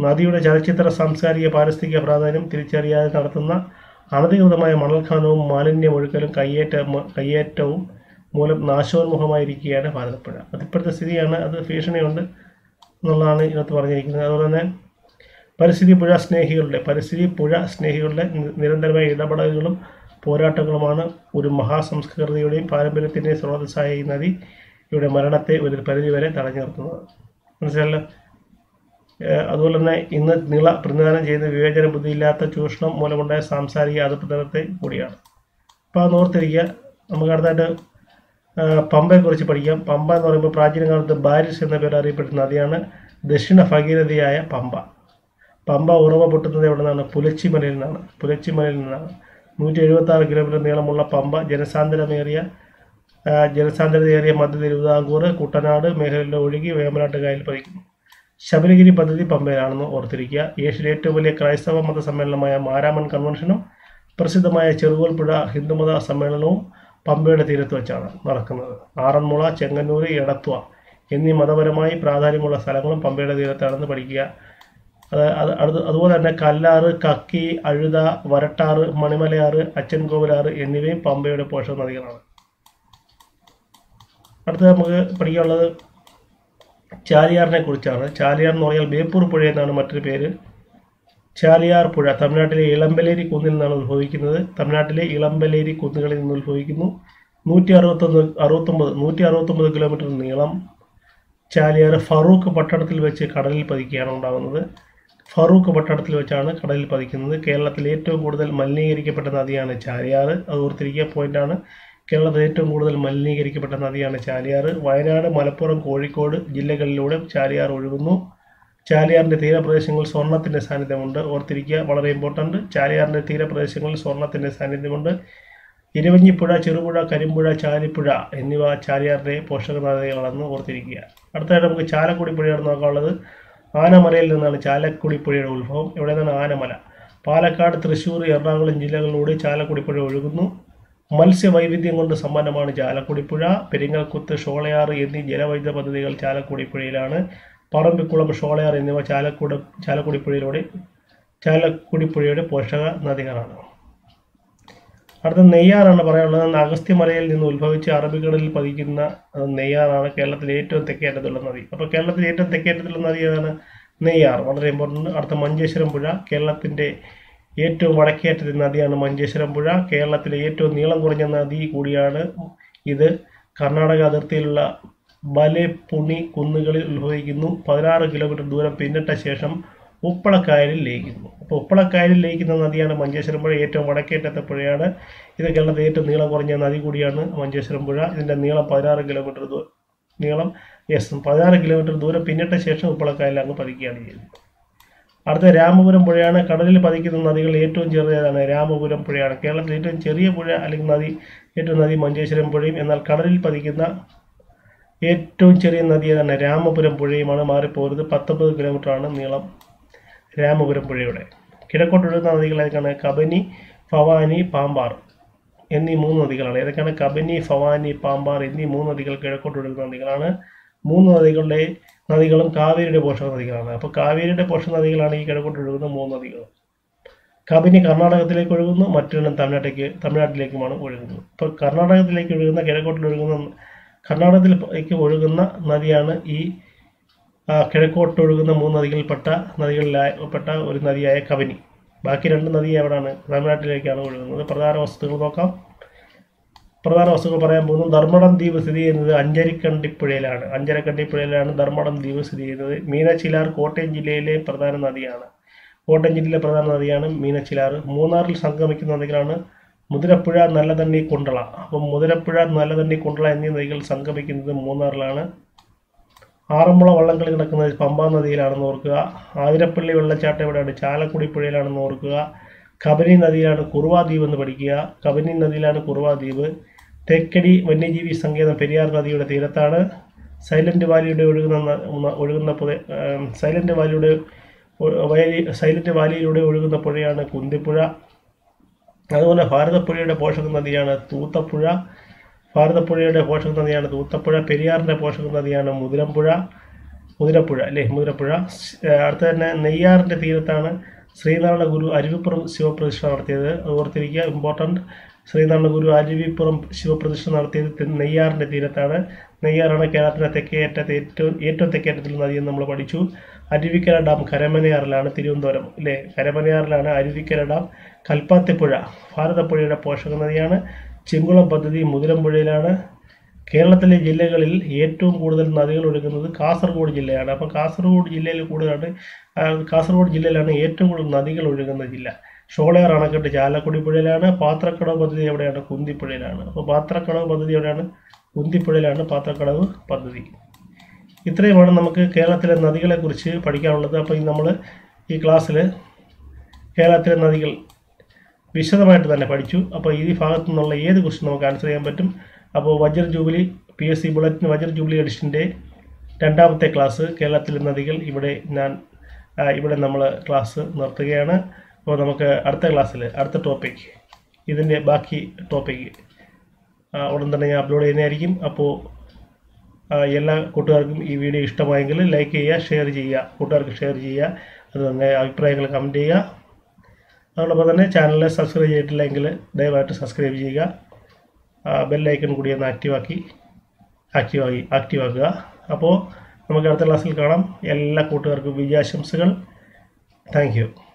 നദിയുടെ ചലച്ചിത്ര സാംസ്കാരിക പാരിസ്ഥിതിക പ്രാധാന്യം തിരിച്ചറിയാതെ നടത്തുന്ന അനധികൃതമായ മണൽഖനനവും മാലിന്യമൊഴുക്കലും കയ്യേറ്റവും മൂലം നാശോന്മുഖമായിരിക്കുകയാണ് ഭാരതപ്പുഴ. അതിപ്പോഴത്തെ സ്ഥിതിയാണ്, അത് ഭീഷണിയുണ്ട് എന്നുള്ളതാണ് ഇതിനകത്ത് പറഞ്ഞിരിക്കുന്നത്. അതുപോലെ തന്നെ പരിസ്ഥിതി പുഴ സ്നേഹികളുടെ നിരന്തരമായ ഇടപെടലുകളും പോരാട്ടങ്ങളുമാണ് ഒരു മഹാസംസ്കൃതിയുടെയും പാരമ്പര്യത്തിൻ്റെയും സ്രോതസ്സായ ഈ നദി ഇവിടെ മരണത്തെ ഒരു പരിധിവരെ തടഞ്ഞു നിർത്തുന്നത് മനസ്സിലല്ലോ. അതുപോലെ തന്നെ ഇന്ന് നിള പ്രതിദാനം ചെയ്യുന്ന വിവേചന ബുദ്ധിയില്ലാത്ത ചൂഷണം മൂലമുണ്ടായ സാംസ്കാരിക അതിപ്രദത്തെ കൂടിയാണ്. അപ്പോൾ അത് ഓർത്തിരിക്കുക. നമുക്ക് അടുത്തായിട്ട് പമ്പയെക്കുറിച്ച് പഠിക്കാം. പമ്പ എന്ന് പറയുമ്പോൾ പ്രാചീന കാലത്ത് ബാരിസ് എന്ന പേര് അറിയപ്പെടുന്ന നദിയാണ്. ദക്ഷിണ ഭഗീരഥിയായ പമ്പ ഉറവ പൊട്ടുന്നത് എവിടെ നിന്നാണ്? പുലച്ചിമലയിൽ നിന്നാണ്. 176 കിലോമീറ്റർ നീളമുള്ള പമ്പ ജനസാന്ദ്രതയേറിയ മധ്യ തിരുവിതാംകൂർ, കുട്ടനാട് മേഖലയിലെ ഒഴുകി വേമ്പനാട്ട് കായലിൽ പതിക്കുന്നു. ശബരിഗിരി പദ്ധതി പമ്പയിലാണെന്ന് ഓർത്തിരിക്കുക. ഏഷ്യയിലെ ഏറ്റവും വലിയ ക്രൈസ്തവ മത സമ്മേളനമായ മാരാമൺ കൺവെൻഷനും പ്രസിദ്ധമായ ചെറുകോൽപ്പുഴ ഹിന്ദുമത സമ്മേളനവും പമ്പയുടെ തീരത്ത് വെച്ചാണ് നടക്കുന്നത്. ആറന്മുള, ചെങ്ങന്നൂർ, എടത്വ എന്നീ മതപരമായി പ്രാധാന്യമുള്ള സ്ഥലങ്ങളും പമ്പയുടെ തീരത്താണെന്ന് പഠിക്കുക. അതുപോലെ തന്നെ കല്ലാറ്, കക്കി, അഴുത, വരട്ടാറ്, മണിമലയാറ്, അച്ചൻകോവിലാറ് എന്നിവയും പമ്പയുടെ പോഷക നദികളാണ്. അടുത്ത നമുക്ക് പഠിക്കാനുള്ളത് ചാലിയാറിനെ കുറിച്ചാണ്. ചാലിയാർ എന്ന് പറഞ്ഞാൽ ബേപ്പൂർ പുഴ എന്നാണ് മറ്റൊരു പേര്. ചാലിയാർ പുഴ തമിഴ്നാട്ടിലെ ഇളമ്പലേരി കുന്നിൽ നിന്നാണ് ഉത്ഭവിക്കുന്നത്. ഉത്ഭവിക്കുന്നു. 169 കിലോമീറ്റർ നീളം. ചാലിയാർ ഫറൂക്ക് പട്ടണത്തിൽ വെച്ചാണ് കടലിൽ പതിക്കുന്നത്. കേരളത്തിലെ ഏറ്റവും കൂടുതൽ മലിനീകരിക്കപ്പെട്ട നദിയാണ് ചാലിയാർ. അത് ഓർത്തിരിക്കുക, പോയിന്റാണ്. കേരളത്തിലെ ഏറ്റവും കൂടുതൽ മലിനീകരിക്കപ്പെട്ട നദിയാണ് ചാലിയാർ. വയനാട്, മലപ്പുറം, കോഴിക്കോട് ജില്ലകളിലൂടെ ചാലിയാർ ഒഴുകുന്നു. ചാലിയാറിൻ്റെ തീരപ്രദേശങ്ങളിൽ സ്വർണ്ണത്തിൻ്റെ സാന്നിധ്യമുണ്ട്. ഓർത്തിരിക്കുക, വളരെ ഇമ്പോർട്ടൻറ്റ്. ചാലിയാറിൻ്റെ തീരപ്രദേശങ്ങളിൽ സ്വർണ്ണത്തിൻ്റെ സാന്നിധ്യമുണ്ട്. ഇരവഞ്ഞിപ്പുഴ, ചെറുപുഴ, കരിമ്പുഴ, ചാലിപ്പുഴ എന്നിവ ചാലിയാറിൻ്റെ പോഷക നദികളാണെന്ന് ഓർത്തിരിക്കുക. അടുത്തായിട്ട് നമുക്ക് ചാലക്കുടി പുഴയാണ് നോക്കാനുള്ളത്. ആനമലയിൽ നിന്നാണ് ചാലക്കുടി പുഴയുടെ ഉത്ഭവം. എവിടെ നിന്നാണ്? ആനമല. പാലക്കാട്, തൃശ്ശൂർ, എറണാകുളം ജില്ലകളിലൂടെ ചാലക്കുടി പുഴ ഒഴുകുന്നു. മത്സ്യവൈവിധ്യം കൊണ്ട് സമ്പന്നമാണ് ചാലക്കുടിപ്പുഴ. പെരിങ്ങൽക്കുത്ത്, ഷോളയാർ എന്നീ ജലവൈദ്യുത പദ്ധതികൾ ചാലക്കുടി പുഴയിലാണ്. പറമ്പിക്കുളം, ഷോളയാർ എന്നിവ ചാലക്കുടിപ്പുഴയുടെ പോഷക നദികളാണ്. അടുത്ത നെയ്യാറാണ് പറയാനുള്ളത്. അഗസ്ത്യമലയിൽ നിന്ന് ഉത്ഭവിച്ച് അറബിക്കടലിൽ പതിക്കുന്ന നെയ്യാറാണ് കേരളത്തിലെ ഏറ്റവും തെക്കേറ്റത്തുള്ള നദി. അപ്പോൾ കേരളത്തിലെ ഏറ്റവും തെക്കേറ്റത്തുള്ള നദി ഏതാണ്? നെയ്യാർ, വളരെ ഇമ്പോർട്ടൻ്റ്. അടുത്ത മഞ്ചേശ്വരം പുഴ. കേരളത്തിൻ്റെ ഏറ്റവും വടക്കേറ്റത്തെ നദിയാണ് മഞ്ചേശ്വരം പുഴ. കേരളത്തിലെ ഏറ്റവും നീളം കുറഞ്ഞ നദി കൂടിയാണ് ഇത്. കർണാടക അതിർത്തിയിലുള്ള ബലേപുണി കുന്നുകളിൽ ഉത്ഭവിക്കുന്നു. 16 കിലോമീറ്റർ ദൂരം പിന്നിട്ട ശേഷം ഉപ്പളക്കായലിൽ ലയിക്കുന്നു. അപ്പോൾ ഉപ്പളക്കായലിൽ ലയിക്കുന്ന നദിയാണ് മഞ്ചേശ്വരം പുഴ. ഏറ്റവും വടക്കേറ്റത്തെ പുഴയാണ് ഇത്. കേരളത്തിലെ ഏറ്റവും നീളം കുറഞ്ഞ നദി കൂടിയാണ് മഞ്ചേശ്വരം പുഴ. ഇതിൻ്റെ നീളം 16 കിലോമീറ്റർ ദൂരം പിന്നിട്ട ശേഷം ഉപ്പളക്കായലിൽ അങ്ങ് പതിക്കുകയാണ് ചെയ്യുന്നത്. അടുത്ത രാമപുരം പുഴയാണ്. കടലിൽ പതിക്കുന്ന നദികളിൽ ഏറ്റവും ചെറിയതാണ് രാമപുരം പുഴയാണ്. കേരളത്തിലെ ഏറ്റവും ചെറിയ പുഴ അല്ലെങ്കിൽ ഏറ്റവും നദി മഞ്ചേശ്വരം പുഴയും എന്നാൽ കടലിൽ പതിക്കുന്ന ഏറ്റവും ചെറിയ നദി ഏതാണ്? രാമപുരം പുഴയുമാണ്. മാറിപ്പോരുത്. 19 കിലോമീറ്ററാണ് നീളം രാമപുരം പുഴയുടെ. കിഴക്കോട്ടൊഴുകുന്ന നദികൾ ഏതൊക്കെയാണ്? കബനി, ഭവാനി, പാമ്പാർ എന്നീ 3 നദികളാണ്. ഏതൊക്കെയാണ്? കബനി, ഭവാനി, പാമ്പാർ എന്നീ 3 നദികൾ കിഴക്കോട്ടൊഴുകുന്ന നദികളാണ്. 3 നദികളും കാവേരിയുടെ പോഷക നദികളാണ്. അപ്പോൾ കാവേരിയുടെ പോഷക നദികളാണ് ഈ കിഴക്കോട്ട് ഒഴുകുന്ന 3 നദികൾ. കബനി കർണാടകത്തിലേക്ക് ഒഴുകുന്നു, മറ്റൊരെണ്ണം തമിഴ്നാട്ടിലേക്കുമാണ് ഒഴുകുന്നത്. അപ്പോൾ കർണാടകത്തിലേക്ക് ഒഴുകുന്ന നദിയാണ് ഈ കിഴക്കോട്ടൊഴുകുന്ന 3 നദികളിൽപ്പെട്ട ഒരു നദിയായ കബനി. ബാക്കി 2 നദി എവിടെയാണ്? തമിഴ്നാട്ടിലേക്കാണ് ഒഴുകുന്നത്. പ്രധാന വസ്തുതകൾ നോക്കാം. Pradhan also Paramun, Darmadam Divasi, and the Anjarikan Dipurelan, Anjarakan Dipurelan, Darmadam Divasi, Mina Chilar, Kotan Gile, Pradhan Nadiana, Kotan Gile Pradhan Nadiana, Mina Chilar, Munar Sankamakin on the Grana, Mudapura Nala than Nikundala, Mudapura Nala than Nikundala, and the Eagle Sankamakin the Munar Lana, Armula Valankalan, Pambana the Iranurga, Adirapuli Velachata, and Chalakudi Purelan Norga. Kabani Nadila Kurva Divan the Badigia, Kabani Nadila Kurva Diva, Tekadi, Venejivi Sanga, the Periar Nadia Tiratana, Silent Value Silent Value Silent Value Urugan the Puriana Kundipura, Adona Farther Puria portion of Nadiana Tutapura, Farther Puria portion of Nadiana Tutapura, Periar portion of Nadiana Mudrampura, Mudrapura, Le Mudrapura, Arthana Nayar the Tiratana. Srinana Guru Arivipuram Shiva Pradeshana Artheda, Overthiriya, important Srinana Guru Arivipuram Shiva Pradeshana Artheda, Nayar Nadiratana, Nayarana Karatra Teke at 8 of the Catal Nadian Namapadichu, Arivicaradam, Karamani Arlana Tirundoram, Karamani Arlana, Arivicaradam, Kalpatepura, Father Purida Portion Nadiana, Chingula Badadi, Muduram Budelana, Kerala Jilegal, yet to Mudal Nadir, Kasarwood Jilana, Kasarwood Jilel Kudan, Kasarwood Jilana, yet to Nadir Urugan the Jilla. Shoulder Anaka Jala Kudi Pudelana, Patra Kadabadi Avana Kundi Pudelana, Patra Kadabadi Avana, Kundi Pudelana, Patra Kadab, Padri. Itre Vanamaka, Kerala Nadigala Kurchi, Padika Pinamula, E. Classle, Kerala Nadigil Vishamata than a Padichu, upon Idi Fatanola Yedusno cancer embetum. Above Vajra Jubilee PSC Bulletin Vajra Jubilee edition day, 10th class, Kerala Tilanadigal, Ibade Nan Ibadanamala class, Northagana, or Namaka Artha class, Artha topic. Either Baki topic on the upload in Erigim, Apo Yella Kutargum, Evida Istamangle, like a share Gia, Kutarg share Gia, the triangle come dia. Another channel subscribe langle, dive to subscribe Giga. Bell icon could be an active. Apo Namakartha Lasil Karam, Yella Kutar Vijay Shamsagal. Thank you.